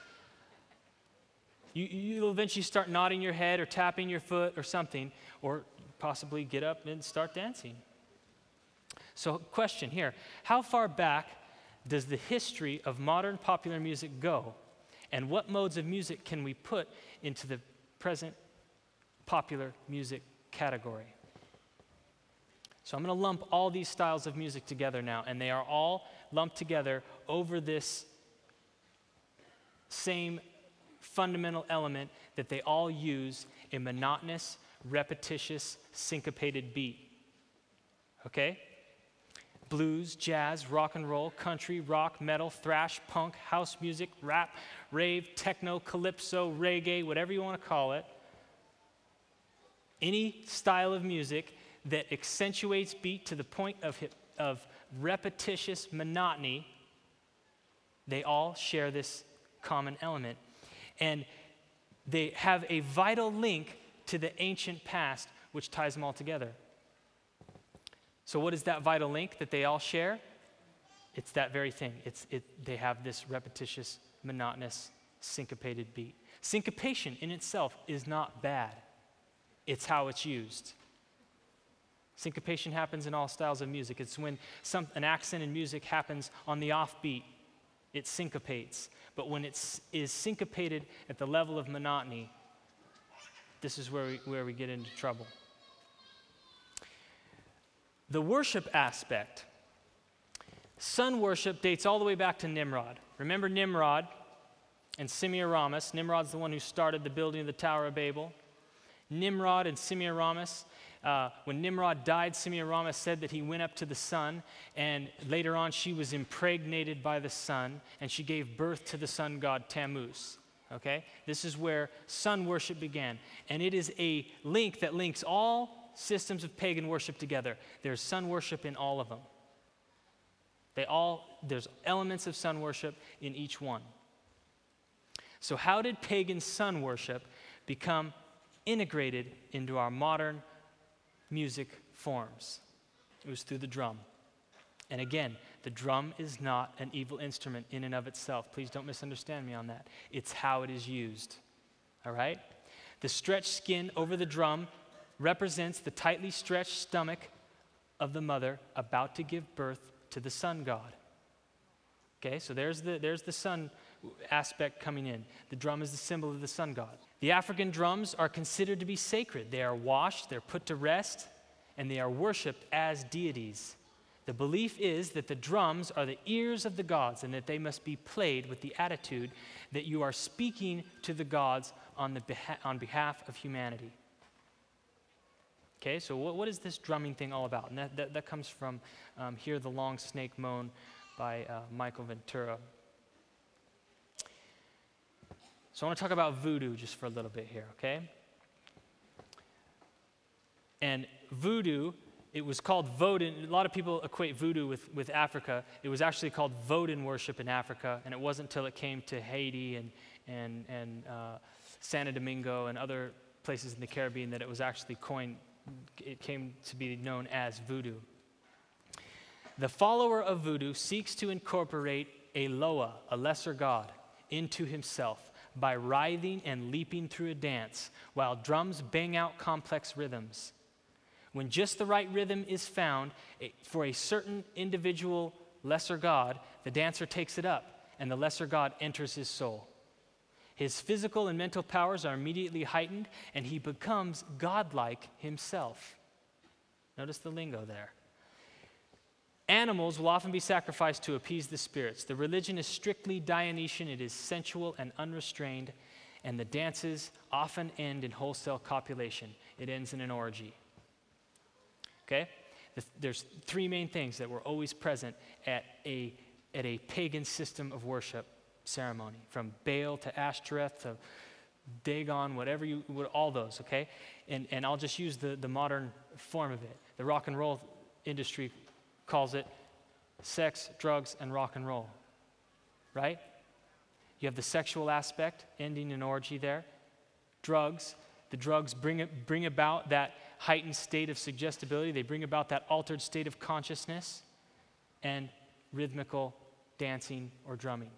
You, you'll eventually start nodding your head or tapping your foot or something, or possibly get up and start dancing. So question here, how far back does the history of modern popular music go? And what modes of music can we put into the present popular music category? So I'm going to lump all these styles of music together now, and they are all lumped together over this same fundamental element that they all use, a monotonous, repetitious, syncopated beat. Okay? Blues, jazz, rock and roll, country, rock, metal, thrash, punk, house music, rap, rave, techno, calypso, reggae, whatever you want to call it. Any style of music that accentuates beat to the point of, hip, of repetitious monotony, they all share this common element. And they have a vital link to the ancient past, which ties them all together. So what is that vital link that they all share? It's that very thing. It's, it, they have this repetitious, monotonous, syncopated beat. Syncopation in itself is not bad. It's how it's used. Syncopation happens in all styles of music. It's when some, an accent in music happens on the offbeat. It syncopates. But when it is syncopated at the level of monotony, this is where we, where we get into trouble. The worship aspect. Sun worship dates all the way back to Nimrod. Remember Nimrod and Semiramis. Nimrod's the one who started the building of the Tower of Babel. Nimrod and Semiramis. Uh, when Nimrod died, Semiramis said that he went up to the sun, and later on she was impregnated by the sun, and she gave birth to the sun god Tammuz. Okay? This is where sun worship began. And it is a link that links all systems of pagan worship together. There's sun worship in all of them. They all, there's elements of sun worship in each one. So how did pagan sun worship become integrated into our modern music forms? It was through the drum. And again, the drum is not an evil instrument in and of itself. Please don't misunderstand me on that. It's how it is used. All right? The stretched skin over the drum represents the tightly stretched stomach of the mother about to give birth to the sun god. Okay, so there's the, there's the sun aspect coming in. The drum is the symbol of the sun god. The African drums are considered to be sacred. They are washed, they're put to rest, and they are worshipped as deities. The belief is that the drums are the ears of the gods and that they must be played with the attitude that you are speaking to the gods on, the beha- on behalf of humanity. Okay, so what, what is this drumming thing all about? And that, that, that comes from um, Hear the Long Snake Moan by uh, Michael Ventura. So I want to talk about voodoo just for a little bit here, okay? And voodoo, it was called Vodun. A lot of people equate voodoo with, with Africa. It was actually called Vodun worship in Africa, and it wasn't until it came to Haiti and, and, and uh, Santo Domingo and other places in the Caribbean that it was actually coined. It came to be known as voodoo. The follower of voodoo seeks to incorporate a loa, a lesser god, into himself by writhing and leaping through a dance while drums bang out complex rhythms. When just the right rhythm is found for a certain individual lesser god, the dancer takes it up and the lesser god enters his soul. His physical and mental powers are immediately heightened, and he becomes godlike himself. Notice the lingo there. Animals will often be sacrificed to appease the spirits. The religion is strictly Dionysian. It is sensual and unrestrained, and the dances often end in wholesale copulation. It ends in an orgy. Okay? There's three main things that were always present at a, at a pagan system of worship ceremony, from Baal to Ashtoreth to Dagon, whatever you, all those, okay? And, and I'll just use the, the modern form of it. The rock and roll industry calls it sex, drugs, and rock and roll, right? You have the sexual aspect, ending in orgy there. Drugs, the drugs bring, bring about that heightened state of suggestibility. They bring about that altered state of consciousness, and rhythmical dancing or drumming.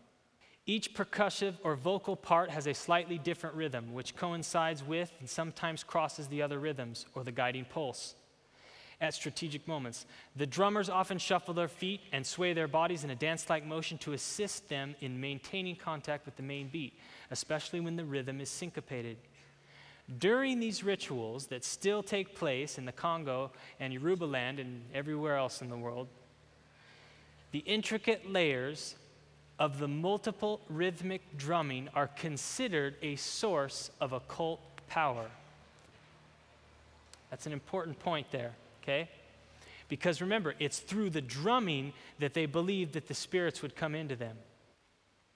Each percussive or vocal part has a slightly different rhythm, which coincides with and sometimes crosses the other rhythms or the guiding pulse. At strategic moments, the drummers often shuffle their feet and sway their bodies in a dance-like motion to assist them in maintaining contact with the main beat, especially when the rhythm is syncopated. During these rituals that still take place in the Congo and Yoruba land and everywhere else in the world, the intricate layers of the multiple rhythmic drumming are considered a source of occult power. That's an important point there. Okay? Because remember, it's through the drumming that they believed that the spirits would come into them.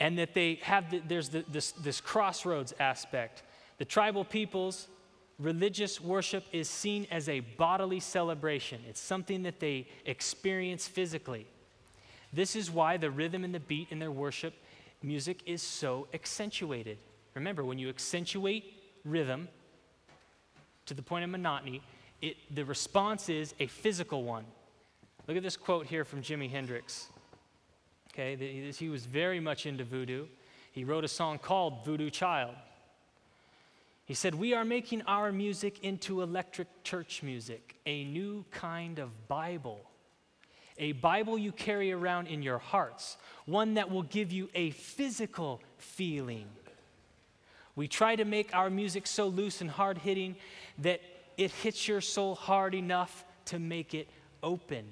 And that they have, the, there's the, this, this crossroads aspect. The tribal people's religious worship is seen as a bodily celebration. It's something that they experience physically. This is why the rhythm and the beat in their worship music is so accentuated. Remember, when you accentuate rhythm to the point of monotony, It, the response is a physical one. Look at this quote here from Jimi Hendrix. Okay, the, he was very much into voodoo. He wrote a song called Voodoo Child. He said, "We are making our music into electric church music, a new kind of Bible, a Bible you carry around in your hearts, one that will give you a physical feeling. We try to make our music so loose and hard-hitting that it hits your soul hard enough to make it open.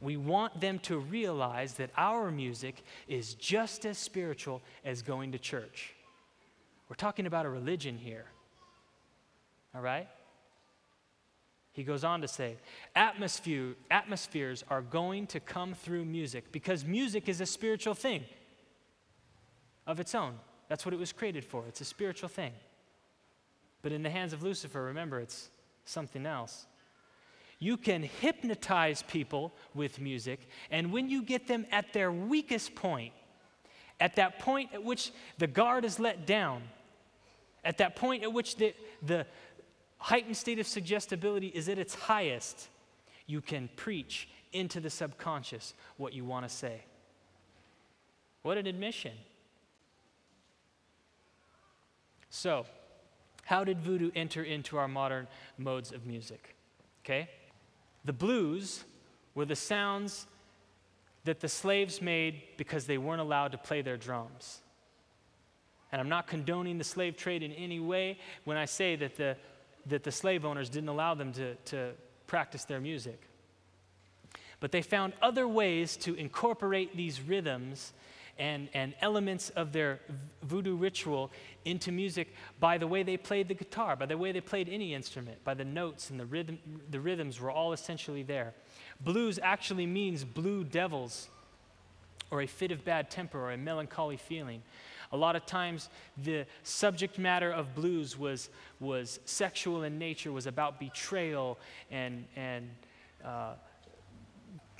We want them to realize that our music is just as spiritual as going to church." We're talking about a religion here, all right? He goes on to say, Atmosphere, atmospheres are going to come through music, because music is a spiritual thing of its own. That's what it was created for. It's a spiritual thing. But in the hands of Lucifer, remember, it's something else. You can hypnotize people with music, and when you get them at their weakest point, at that point at which the guard is let down, at that point at which the, the heightened state of suggestibility is at its highest, you can preach into the subconscious what you want to say. What an admission. So, how did voodoo enter into our modern modes of music? Okay? The blues were the sounds that the slaves made because they weren't allowed to play their drums. And I'm not condoning the slave trade in any way when I say that the, that the slave owners didn't allow them to, to practice their music. But they found other ways to incorporate these rhythms And, and elements of their voodoo ritual into music by the way they played the guitar, by the way they played any instrument, by the notes and the, rhythm, the rhythms were all essentially there. Blues actually means blue devils, or a fit of bad temper, or a melancholy feeling. A lot of times the subject matter of blues was, was sexual in nature, was about betrayal and, and uh,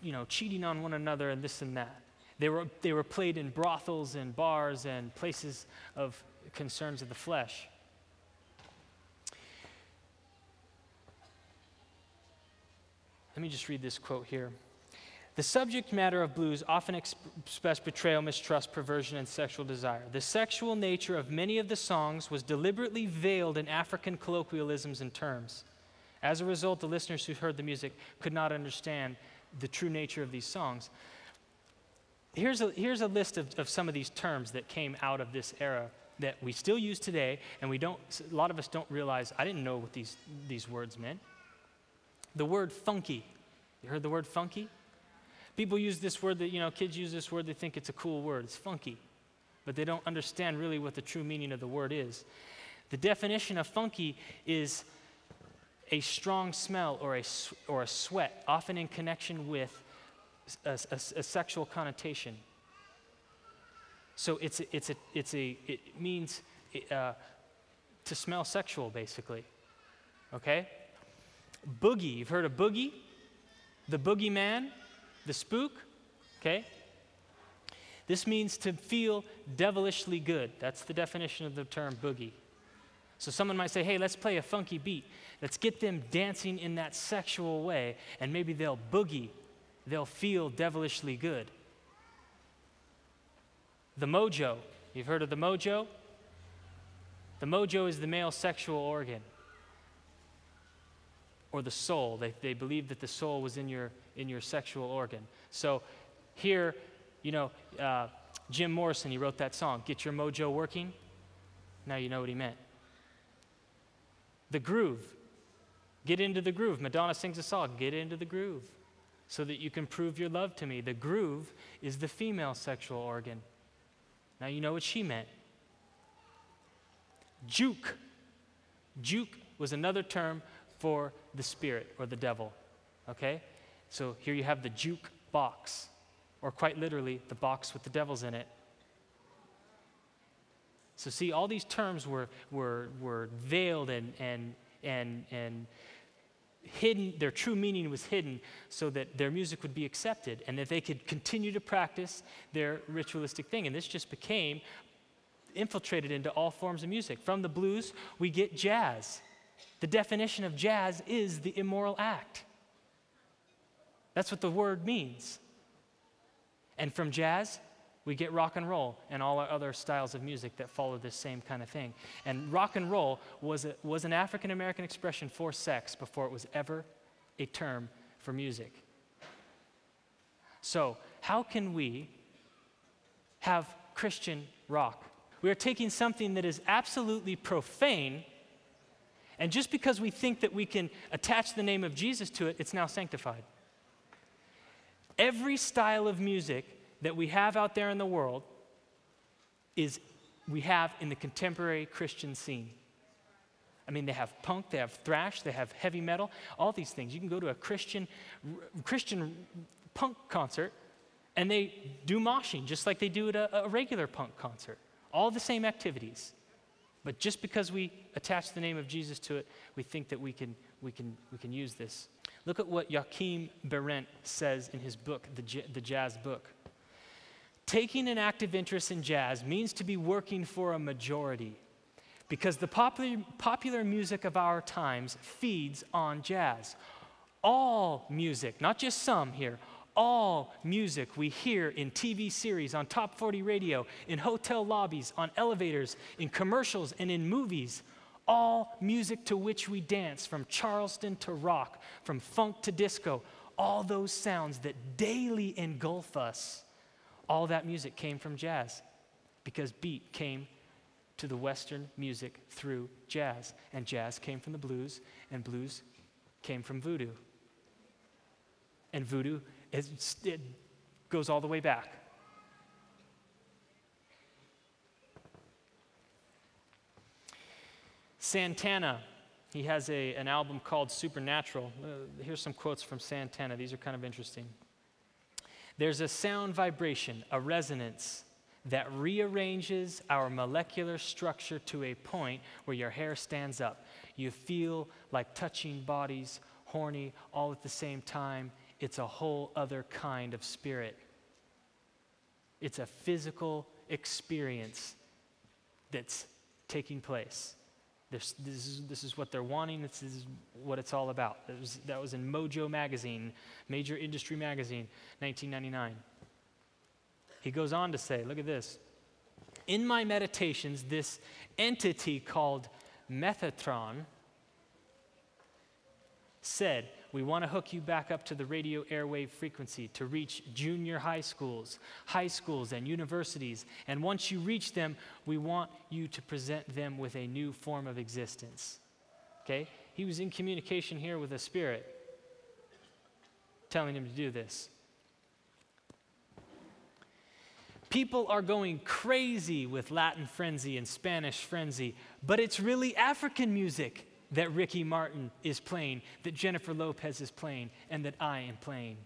you know, cheating on one another and this and that. They were, they were played in brothels and bars and places of concerns of the flesh. Let me just read this quote here. The subject matter of blues often expressed betrayal, mistrust, perversion, and sexual desire. The sexual nature of many of the songs was deliberately veiled in African colloquialisms and terms. As a result, the listeners who heard the music could not understand the true nature of these songs. here's a, here's a list of, of some of these terms that came out of this era that we still use today, and we don't, a lot of us don't realize, I didn't know what these, these words meant. The word funky. You heard the word funky? People use this word, that, you know, kids use this word, they think it's a cool word. It's funky. But they don't understand really what the true meaning of the word is. The definition of funky is a strong smell or a, or a sweat, often in connection with a, a, a sexual connotation. So it's a, it's a, it's a, it means uh, to smell sexual, basically, okay? Boogie, you've heard of boogie? The boogeyman, the spook, okay? This means to feel devilishly good. That's the definition of the term boogie. So someone might say, hey, let's play a funky beat. Let's get them dancing in that sexual way, and maybe they'll boogie. They'll feel devilishly good. The mojo. You've heard of the mojo? The mojo is the male sexual organ, or the soul. They, they believe that the soul was in your, in your sexual organ. So here, you know, uh, Jim Morrison, he wrote that song, Get Your Mojo Working. Now you know what he meant. The groove. Get into the groove. Madonna sings a song, Get Into the Groove, so that you can prove your love to me. The groove is the female sexual organ. Now you know what she meant. Juke. Juke was another term for the spirit or the devil, okay? So here you have the juke box, or quite literally, the box with the devils in it. So see, all these terms were, were, were veiled and, and, and, and hidden. Their true meaning was hidden so that their music would be accepted and that they could continue to practice their ritualistic thing. And this just became infiltrated into all forms of music. From the blues, we get jazz. The definition of jazz is the immoral act. That's what the word means. And from jazz, we get rock and roll and all our other styles of music that follow this same kind of thing. And rock and roll was, a, was an African-American expression for sex before it was ever a term for music. So how can we have Christian rock? We are taking something that is absolutely profane, and just because we think that we can attach the name of Jesus to it, it's now sanctified. Every style of music that we have out there in the world is we have in the contemporary Christian scene. I mean, they have punk, they have thrash, they have heavy metal, all these things. You can go to a Christian, Christian punk concert, and they do moshing just like they do at a, a regular punk concert. All the same activities. But just because we attach the name of Jesus to it, we think that we can, we can, we can use this. Look at what Joachim Berendt says in his book, The, J the Jazz Book. Taking an active interest in jazz means to be working for a majority, because the popular, popular music of our times feeds on jazz. All music, not just some here, all music we hear in T V series, on top forty radio, in hotel lobbies, on elevators, in commercials, and in movies, all music to which we dance, from Charleston to rock, from funk to disco, all those sounds that daily engulf us. All that music came from jazz, because beat came to the Western music through jazz, and jazz came from the blues, and blues came from voodoo. And voodoo is, it goes all the way back. Santana, he has a, an album called Supernatural. Uh, here's some quotes from Santana. These are kind of interesting. There's a sound vibration, a resonance, that rearranges our molecular structure to a point where your hair stands up. You feel like touching bodies, horny, all at the same time. It's a whole other kind of spirit. It's a physical experience that's taking place. This, this, is, this is what they're wanting. This is what it's all about. It was, that was in Mojo magazine, major industry magazine, nineteen ninety-nine. He goes on to say, look at this. In my meditations, this entity called Metatron said, we want to hook you back up to the radio airwave frequency to reach junior high schools, high schools and universities. And once you reach them, we want you to present them with a new form of existence. Okay? He was in communication here with a spirit telling him to do this. People are going crazy with Latin frenzy and Spanish frenzy, but it's really African music that Ricky Martin is playing, that Jennifer Lopez is playing, and that I am playing.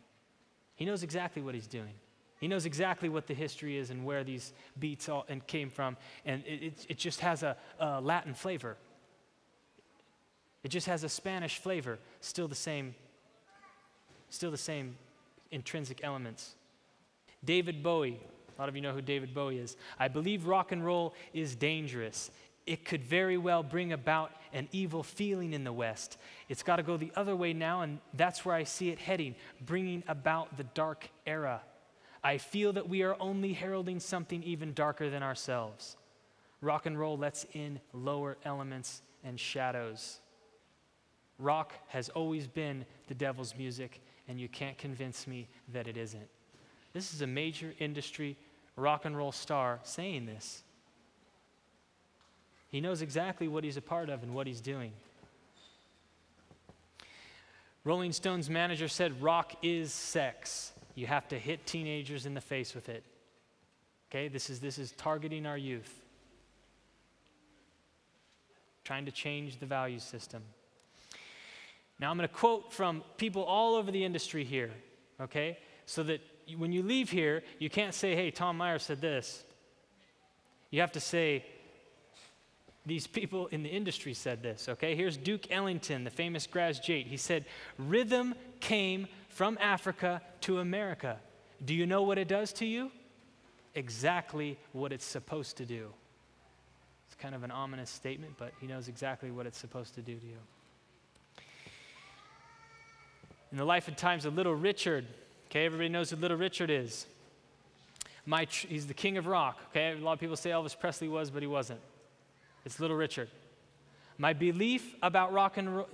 He knows exactly what he's doing. He knows exactly what the history is and where these beats all and came from, and it, it, it just has a, a Latin flavor. It just has a Spanish flavor, still the same, still the same intrinsic elements. David Bowie. A lot of you know who David Bowie is. I believe rock and roll is dangerous. It could very well bring about an evil feeling in the West. It's got to go the other way now, and that's where I see it heading, bringing about the dark era. I feel that we are only heralding something even darker than ourselves. Rock and roll lets in lower elements and shadows. Rock has always been the devil's music, and you can't convince me that it isn't. This is a major industry rock and roll star saying this. He knows exactly what he's a part of and what he's doing. Rolling Stones manager said, rock is sex. You have to hit teenagers in the face with it. Okay, this is, this is targeting our youth. Trying to change the value system. Now I'm going to quote from people all over the industry here, okay? So that when you leave here, you can't say, hey, Tom Meyer said this. You have to say, these people in the industry said this, okay? Here's Duke Ellington, the famous Graz-Jate. He said, rhythm came from Africa to America. Do you know what it does to you? Exactly what it's supposed to do. It's kind of an ominous statement, but he knows exactly what it's supposed to do to you. In the life and times of Little Richard, okay, everybody knows who Little Richard is. My tr he's the king of rock, okay? A lot of people say Elvis Presley was, but he wasn't. It's Little Richard. My belief about rock and roll,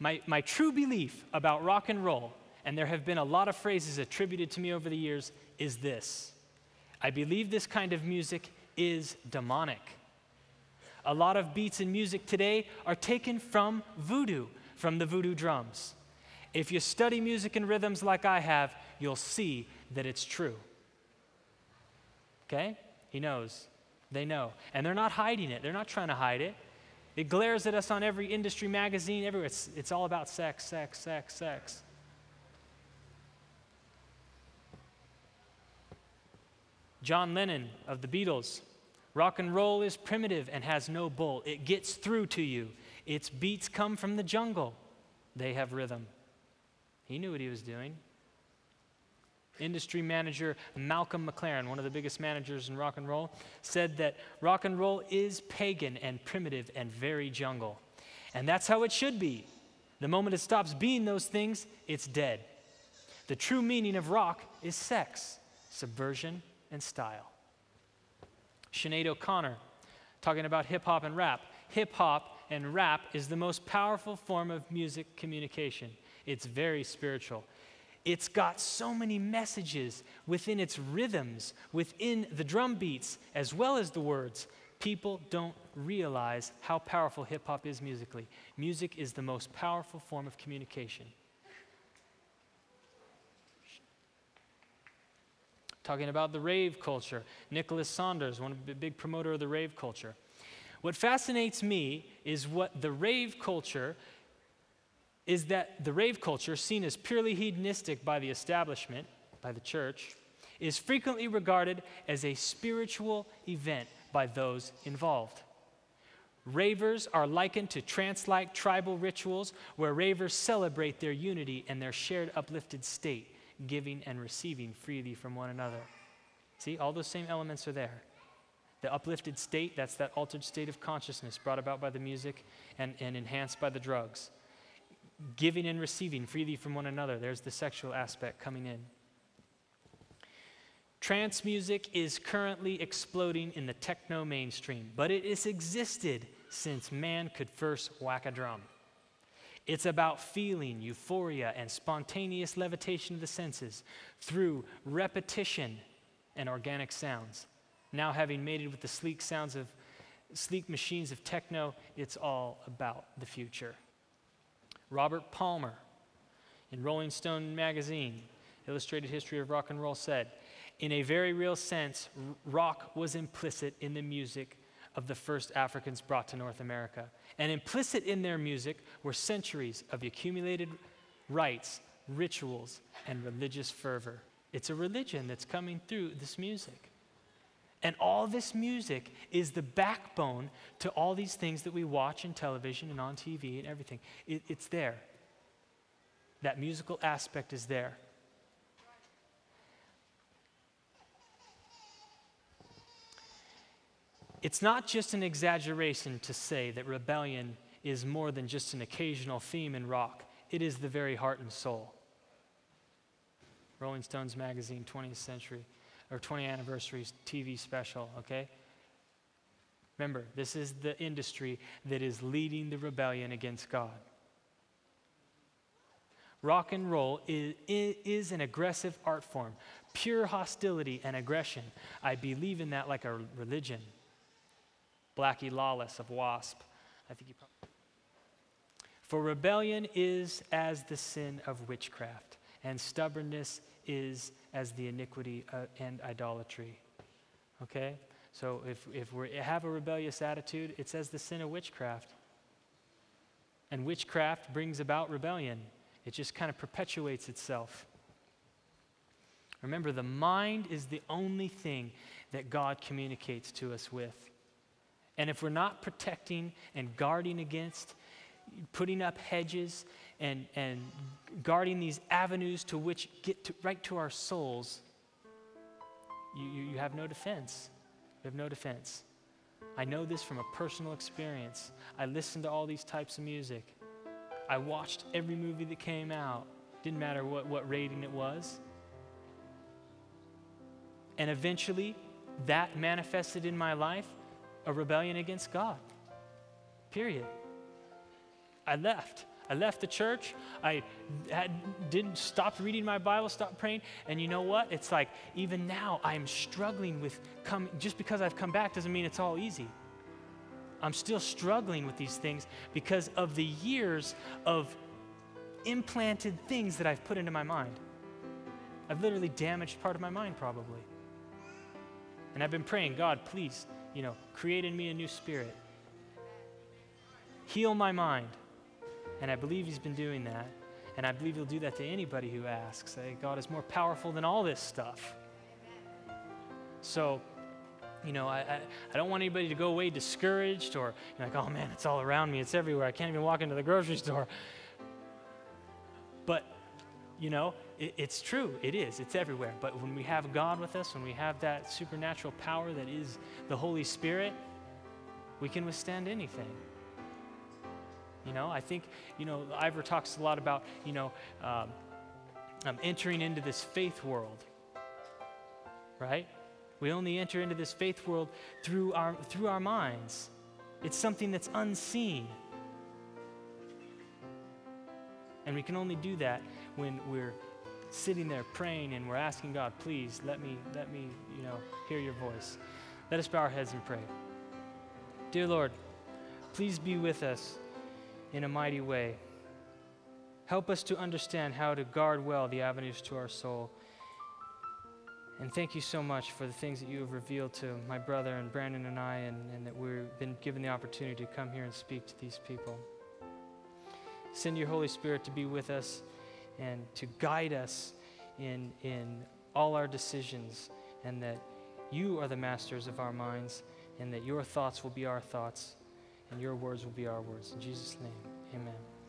my, my true belief about rock and roll, and there have been a lot of phrases attributed to me over the years, is this. I believe this kind of music is demonic. A lot of beats in music today are taken from voodoo, from the voodoo drums. If you study music and rhythms like I have, you'll see that it's true. Okay? He knows. They know. And they're not hiding it. They're not trying to hide it. It glares at us on every industry magazine, everywhere. It's, it's all about sex, sex, sex, sex. John Lennon of the Beatles. Rock and roll is primitive and has no bull. It gets through to you. Its beats come from the jungle. They have rhythm. He knew what he was doing. Industry manager Malcolm McLaren, one of the biggest managers in rock and roll, said that rock and roll is pagan and primitive and very jungle. And that's how it should be. The moment it stops being those things, it's dead. The true meaning of rock is sex, subversion, and style. Sinead O'Connor, talking about hip-hop and rap. Hip-hop and rap is the most powerful form of music communication. It's very spiritual. It's got so many messages within its rhythms, within the drum beats, as well as the words. People don't realize how powerful hip-hop is musically. Music is the most powerful form of communication. Talking about the rave culture, Nicholas Saunders, one of the big promoter of the rave culture. What fascinates me is what the rave culture is that the rave culture, seen as purely hedonistic by the establishment, by the church, is frequently regarded as a spiritual event by those involved. Ravers are likened to trance-like tribal rituals where ravers celebrate their unity and their shared uplifted state, giving and receiving freely from one another. See, all those same elements are there. The uplifted state, that's that altered state of consciousness brought about by the music and, and enhanced by the drugs. Giving and receiving freely from one another. There's the sexual aspect coming in. Trance music is currently exploding in the techno mainstream, but it has existed since man could first whack a drum. It's about feeling, euphoria, and spontaneous levitation of the senses through repetition and organic sounds. Now having mated with the sleek sounds of sleek machines of techno, it's all about the future. Robert Palmer, in Rolling Stone magazine, Illustrated History of Rock and Roll, said, "In a very real sense, rock was implicit in the music of the first Africans brought to North America. And implicit in their music were centuries of accumulated rites, rituals, and religious fervor." It's a religion that's coming through this music. And all this music is the backbone to all these things that we watch in television and on T V and everything. It, it's there. That musical aspect is there. It's not just an exaggeration to say that rebellion is more than just an occasional theme in rock. It is the very heart and soul. Rolling Stones magazine, twentieth century, or twentieth anniversary T V special, okay? Remember, this is the industry that is leading the rebellion against God. Rock and roll is, is an aggressive art form, pure hostility and aggression. I believe in that like a religion. Blackie Lawless of Wasp. I think he probably... For rebellion is as the sin of witchcraft, and stubbornness is as the iniquity uh, and idolatry. Okay? So if, if we have a rebellious attitude, it's as the sin of witchcraft. And witchcraft brings about rebellion. It just kind of perpetuates itself. Remember, the mind is the only thing that God communicates to us with. And if we're not protecting and guarding against, putting up hedges and, and guarding these avenues to which get to, right to our souls, you, you have no defense. You have no defense. I know this from a personal experience. I listened to all these types of music. I watched every movie that came out. Didn't matter what, what rating it was. And eventually, that manifested in my life a rebellion against God, period. I left. I left the church. I had, didn't stop reading my Bible, stopped praying. And you know what? It's like even now I'm struggling with coming. Just because I've come back doesn't mean it's all easy. I'm still struggling with these things because of the years of implanted things that I've put into my mind. I've literally damaged part of my mind probably. And I've been praying, God, please, you know, create in me a new spirit. Heal my mind. And I believe he's been doing that. And I believe he'll do that to anybody who asks. God is more powerful than all this stuff. So, you know, I, I, I don't want anybody to go away discouraged or you know, like, oh man, it's all around me. It's everywhere. I can't even walk into the grocery store. But, you know, it's true. It is. It's everywhere. But when we have God with us, when we have that supernatural power that is the Holy Spirit, we can withstand anything. You know, I think, you know, Ivor talks a lot about, you know, um, um, entering into this faith world, right? We only enter into this faith world through our, through our minds. It's something that's unseen. And we can only do that when we're sitting there praying and we're asking God, please let me, let me, you know, hear your voice. Let us bow our heads and pray. Dear Lord, please be with us in a mighty way. Help us to understand how to guard well the avenues to our soul. And thank you so much for the things that you have revealed to my brother and Brandon and I, and, and that we've been given the opportunity to come here and speak to these people. Send your Holy Spirit to be with us and to guide us in, in all our decisions, and that you are the masters of our minds, and that your thoughts will be our thoughts, and your words will be our words. In Jesus' name, amen.